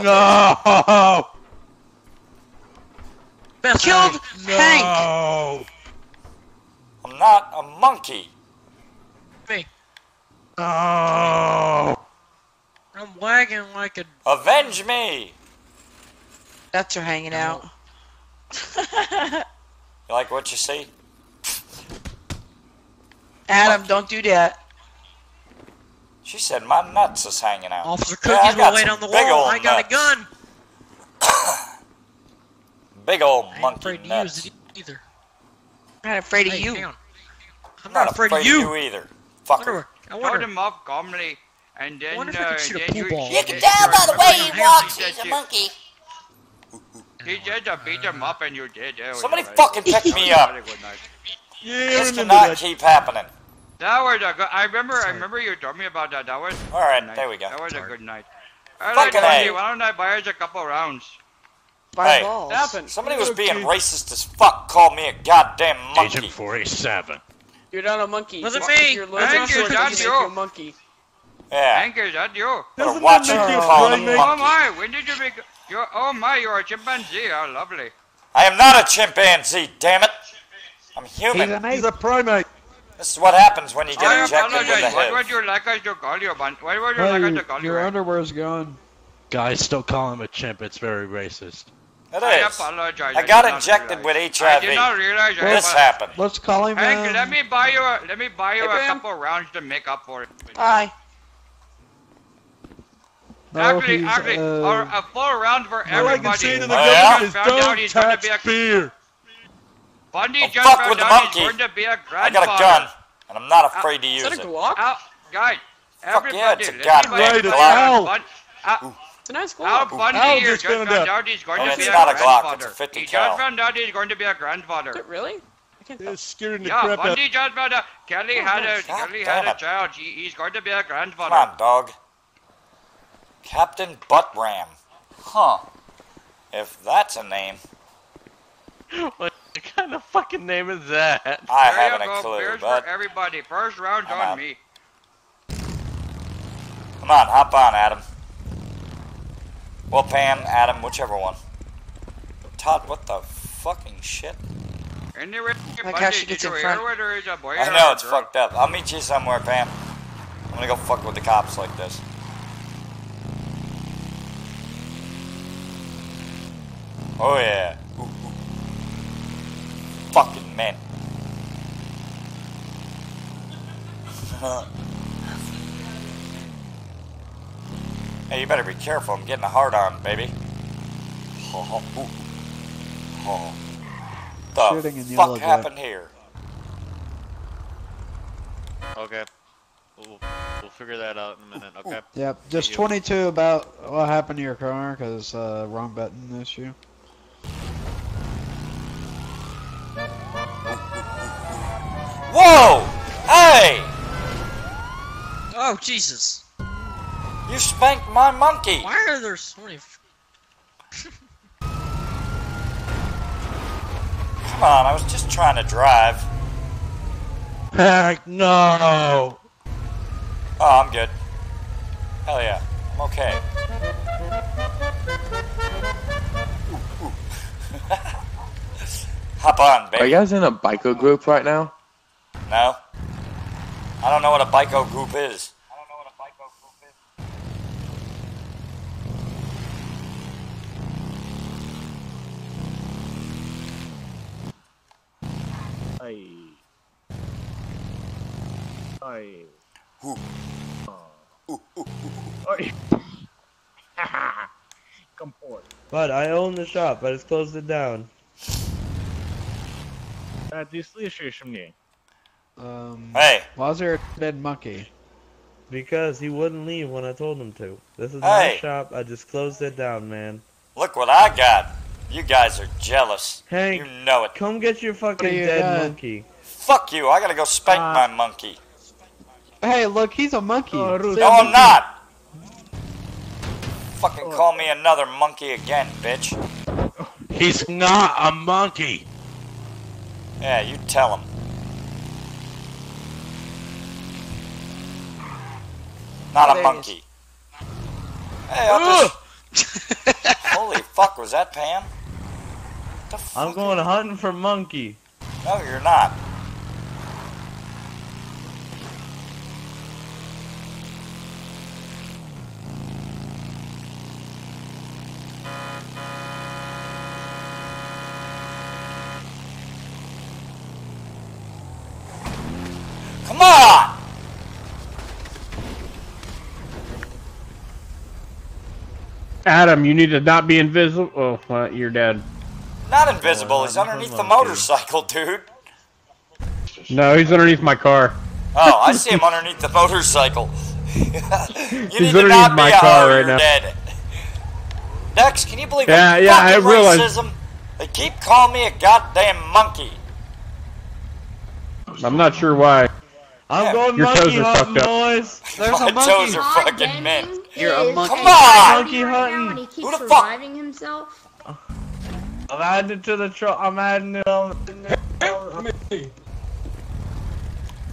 no! Best killed Hank! No! I'm not a monkey. Me. Oh. I'm wagging like a. Avenge me. That's her hanging out. You like what you see? Adam, monkey. Don't do that. She said my nuts is hanging out. Officer Cookies were laid on the wall. I got a gun. Big old monkey nuts. I ain't afraid to use it either. I'm not afraid of you. I'm not afraid of you either. Fucker. I wonder him up calmly and then you can tell by the way he walks, he's a monkey. He just beat him up and you did. Somebody fucking pick me up. This cannot keep happening. That was a good. I remember you told me about that. That was. All right, there we go. That was a good night. Fucking A. Why don't I buy us a couple rounds? Hey, somebody was being racist as fuck. Called me a goddamn monkey. Agent 487. You're not a monkey. Was it me? You're a monkey. Yeah. Hank, is that you? Better watch you call him monkey. Oh my! When did you make? You're oh my! You're a chimpanzee. How lovely. I am not a chimpanzee. Damn it! I'm human. He's a primate. This is what happens when you get injected with the head. What would you like us to call you, man? What would you like us to call you? Your underwear's gone. Guys, still call him a chimp. It's very racist. It is. I apologize. I got injected with HIV. I did not realize this happened. Let's call him. Hank, let me buy you a couple rounds to make up for it. Bye. Actually, or a full round for everybody. All I can say to the government is don't touch beer. Bundy just found out he's going to be a grandfather. I got a gun, and I'm not afraid to use it. Is that a Glock? Guys, everybody, it's a goddamn Glock. It's a nice Glock. Bundy just found out he's going to be a grandfather. He just found out he's going to be a grandfather. Is it really? I can't tell. Yeah, Bundy just found out. Kelly had a child. He's going to be a grandfather. Come on, dog. Captain Buttram. Huh. If that's a name. What kind of fucking name is that? I haven't a clue, Bears bud. For everybody. First round on me. Come on, hop on, Adam. Well, Pam, Adam, whichever one. Todd, what the fucking shit? Like how she gets in front. I know, it's fucked up. I'll meet you somewhere, Pam. I'm gonna go fuck with the cops like this. Oh yeah. Ooh, ooh. Fucking man. Hey, you better be careful. I'm getting a hard on, baby. Oh, ooh. Oh. The fuck happened here? Okay. We'll figure that out in a minute, okay? Yep. Just 22 about what happened to your car, because wrong button issue. Whoa! Hey! Oh, Jesus. You spanked my monkey! Why are there so many... Come on, I was just trying to drive. Heck no! Oh, I'm good. Hell yeah. I'm okay. Ooh, ooh. Hop on, baby. Are you guys in a BICO group right now? No. I don't know what a BICO group is. Hey. Ooh. Ooh, ooh, ooh. Come forward. But I own the shop. I just closed it down. Ты слышишь мне? Hey. Why was there a dead monkey? Because he wouldn't leave when I told him to. This is my shop. I just closed it down, man. Look what I got. You guys are jealous. Hank, you know it. Come get your fucking dead monkey. Fuck you! I gotta go spank my monkey. Hey, look, he's a monkey. Oh, no, I'm not! Fucking call me another monkey again, bitch. He's not a monkey! Yeah, you tell him. Not a monkey. Hey, I'll just... Holy fuck, was that Pam? What the fuck? I'm going hunting for monkey. No, you're not. Come on! Adam, you need to not be invisible. Oh, well, you're dead. Not invisible, he's underneath the motorcycle, dude. No, he's underneath my car. Oh, I see him underneath the motorcycle. You need to not be out or you're dead. Dex, can you believe fucking racism? They keep calling me a goddamn monkey. I'm not sure why. I'm going monkey hunting, boys. There's a monkey. My toes are fucking mint. You're a monkey. Come on! Monkey hunting. Who the fuck? Himself. I'm adding it to the truck. I'm adding it on the...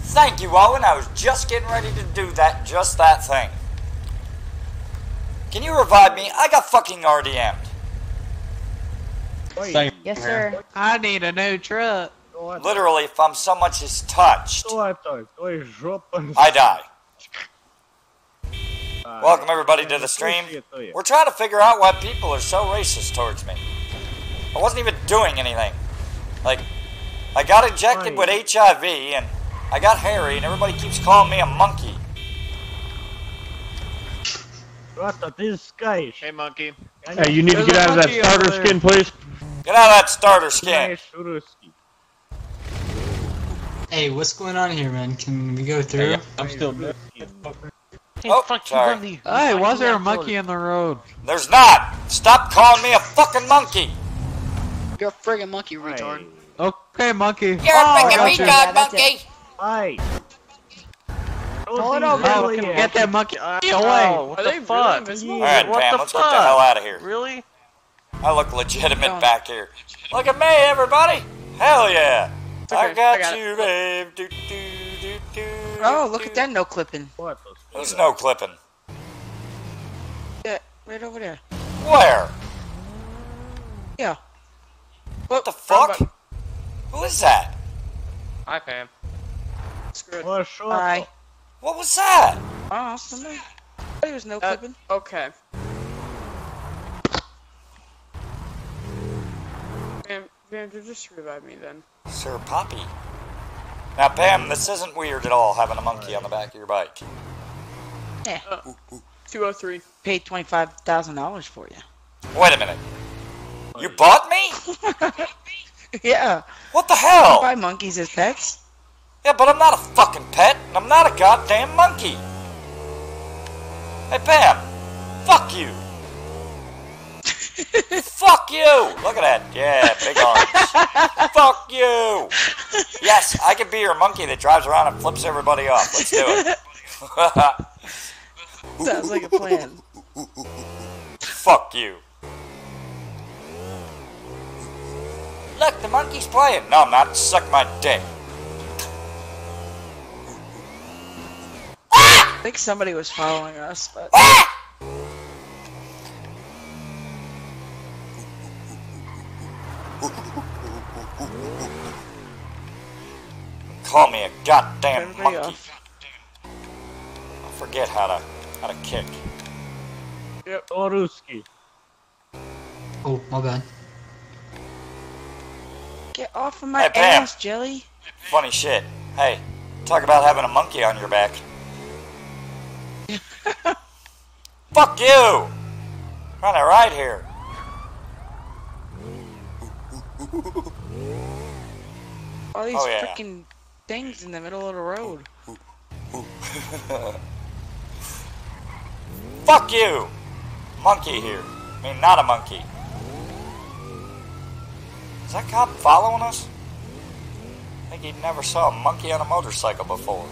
Thank you, Owen. I was just getting ready to do that, just that thing. Can you revive me? I got fucking RDM'd. Yes, sir. I need a new truck. Literally, if I'm so much as touched, I die. Welcome everybody to the stream. We're trying to figure out why people are so racist towards me. I wasn't even doing anything. Like, I got injected with HIV, and I got hairy, and everybody keeps calling me a monkey. Hey, monkey. Hey, you need to get out of that starter skin, please. Get out of that starter skin. Hey, what's going on here, man? Can we go through? Hey, I'm still dead. Oh, sorry. Hey, was there a monkey in the road? There's not! Stop calling me a fucking monkey! You're a friggin' monkey, retard. Okay, monkey. You're a friggin' retard, monkey! Hey. Oh, get that monkey away! What the fuck? Alright, Pam, let's get the hell out of here. Really? I look legitimate back here. Look at me, everybody! Hell yeah! Okay, I got you, babe. Do, do, do, do, oh, look at that no clipping. Who's no clipping? Yeah, right over there. Where? Yeah. What the fuck? Who is that? Hi, Pam. Screw it. Hi. What was that? Oh, somebody. There's no clipping. Okay. Pam, just revive me then. Sir Poppy. Now, Pam, this isn't weird at all having a monkey on the back of your bike. Yeah. 203. Paid $25,000 for you. Wait a minute. You bought me? Yeah. What the hell? You buy monkeys as pets? Yeah, but I'm not a fucking pet, and I'm not a goddamn monkey. Hey, Pam. Fuck you. Fuck you! Look at that. Yeah, big arms. Fuck you! Yes, I could be your monkey that drives around and flips everybody off. Let's do it. Sounds like a plan. Fuck you. Look, the monkey's playing. No, I'm not. Suck my dick. I think somebody was following us, but... Call me a goddamn monkey. I forget how to kick. Yep, Oruski. Oh, my bad. Get off of my ass, Jelly. Funny shit. Hey, talk about having a monkey on your back. Fuck you! Trying to ride here. All these freaking things in the middle of the road. Fuck you! Monkey here. I mean, not a monkey. Is that cop following us? I think he never saw a monkey on a motorcycle before.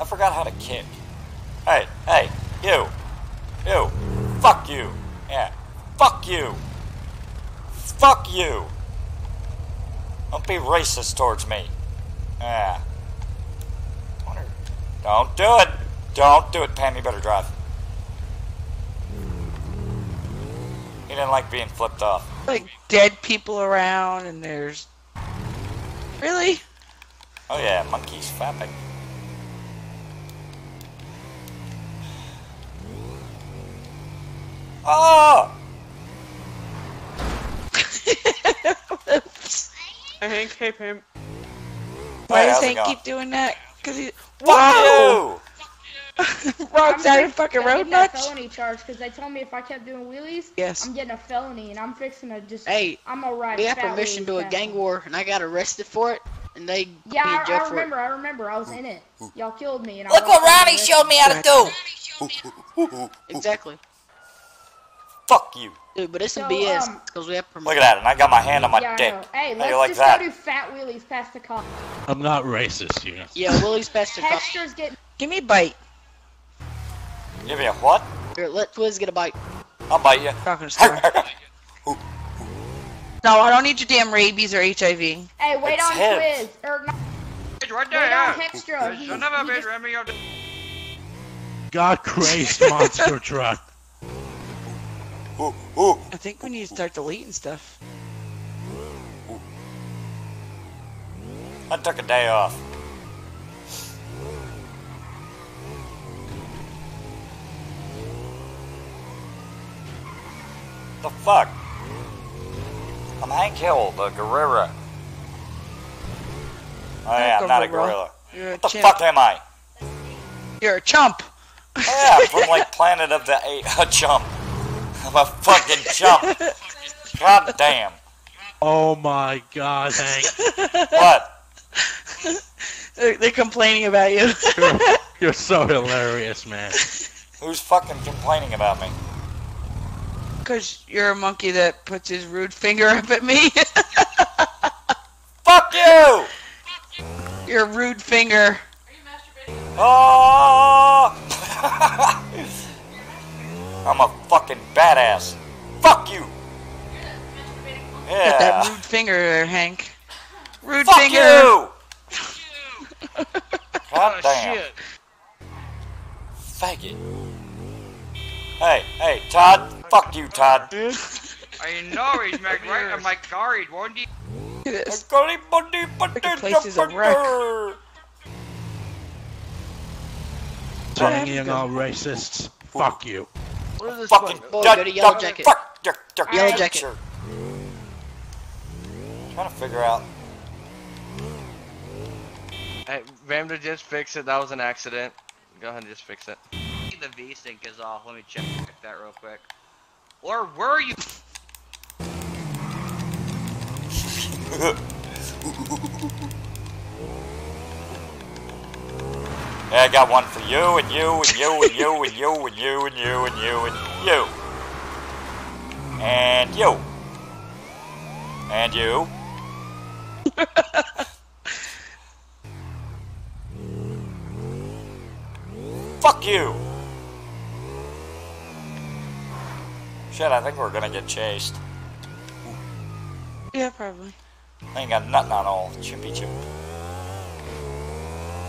I forgot how to kick. Hey, hey, you. You. Fuck you. Yeah. Fuck you. Fuck you. Don't be racist towards me. Yeah. Don't do it. Don't do it, Pam. You better drive. He didn't like being flipped off. Like dead people around and there's... Really? Oh yeah, monkeys fapping. Oh! Hank, hey Pam. Why does Hank keep doing that? Cause he. Whoa! Rob, is that a fucking road nuts? I'm a felony charge because they told me if I kept doing wheelies, yes, I'm getting a felony and I'm fixing to just. Hey, I'm gonna ride. We had permission to a gang war and I got arrested for it, and they. Yeah, I remember. I remember. I was in it. Y'all killed me. And look what Ronnie showed me how to do. Exactly. Fuck you. Dude, but it's some BS, because we have permission. Look at that, and I got my hand on my dick. Hey, let's like just go do fat wheelies past the cop. I'm not racist, you know. Yeah, wheelies past the cop. Give me a bite. Give me a what? Here, let Twiz get a bite. I'll bite you. No, I don't need your damn rabies or HIV. Hey, wait on Twiz. It's right there. Wait on Hextra. Son of a bitch, ram me up. God Christ, monster truck. I think we need to start deleting stuff. I took a day off. The fuck? I'm Hank Hill, the gorilla. Oh yeah, I'm not a gorilla. What the fuck am I? You're a chump. Yeah, from like Planet of the Apes, a chump. I'm a fucking chump. God damn. Oh my god, Hank. What? They're complaining about you. You're so hilarious, man. Who's fucking complaining about me? Because you're a monkey that puts his rude finger up at me. Fuck you! Your rude finger. Are you masturbating? Oh! I'm a fucking badass. Fuck you. Yeah. Got that rude finger there, Hank. Rude fuck finger. You. God damn. Shit. Faggot. Hey, hey, Todd. Fuck you, Todd. I know he's right on my car. He won't eat. This place is a wreck. Turning in all racists. Fuck you. What is this fucking boy? Go to Yellow Jacket. Fuck Yellow Jacket. Trying to figure out. Hey, Ramda, just fix it. That was an accident. Go ahead and just fix it. The V-Sync is off. Let me check that real quick. Or were you? Yeah, I got one for you and you and you and you and you and you and you and you and you and you and you. Fuck you! Shit, I think we're gonna get chased. Yeah, probably. I ain't got nothing on all chippy chip.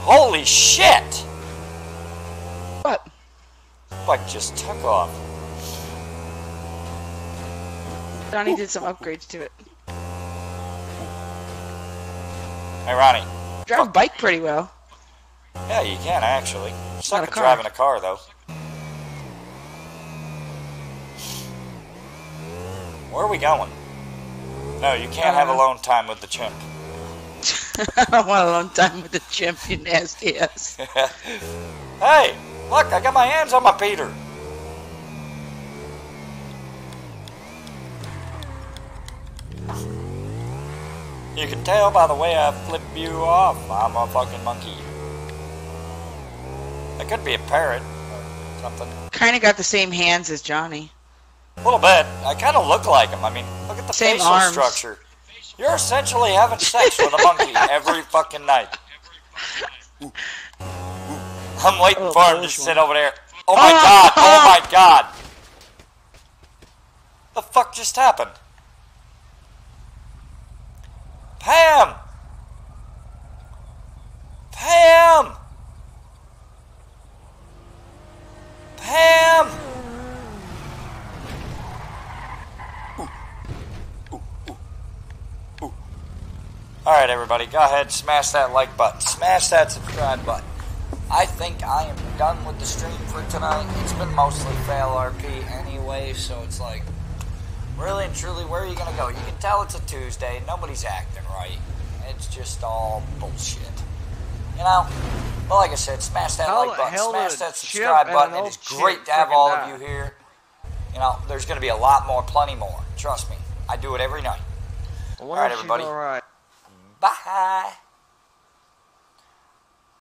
Holy shit! What? Bike just took off. Ronnie did some upgrades to it. Hey, Ronnie. Drive a bike pretty well. Yeah, you can actually. It's not driving a car though. Where are we going? No, you can't have alone time with the chimp. I don't want alone time with the chimp, you nasty ass. Hey, look, I got my hands on my Peter. You can tell by the way I flip you off. I'm a fucking monkey. I could be a parrot or something. Kind of got the same hands as Johnny. A little bit. I kind of look like him. I mean, look at the same facial arms. Structure. You're essentially having sex with a monkey every fucking night. Ooh. Ooh. I'm waiting for him to sit over there. Oh my god! Oh my god! The fuck just happened? Pam! Pam! Pam! Ooh. Alright everybody, go ahead, smash that like button. Smash that subscribe button. I think I am done with the stream for tonight. It's been mostly fail RP anyway, so it's like, really and truly, where are you gonna go? You can tell it's a Tuesday, nobody's acting right. It's just all bullshit. You know? Well, like I said, smash that like button, smash that subscribe button. It is great to have all of you here. You know, there's going to be a lot more, plenty more. Trust me. I do it every night. All right, everybody. Bye.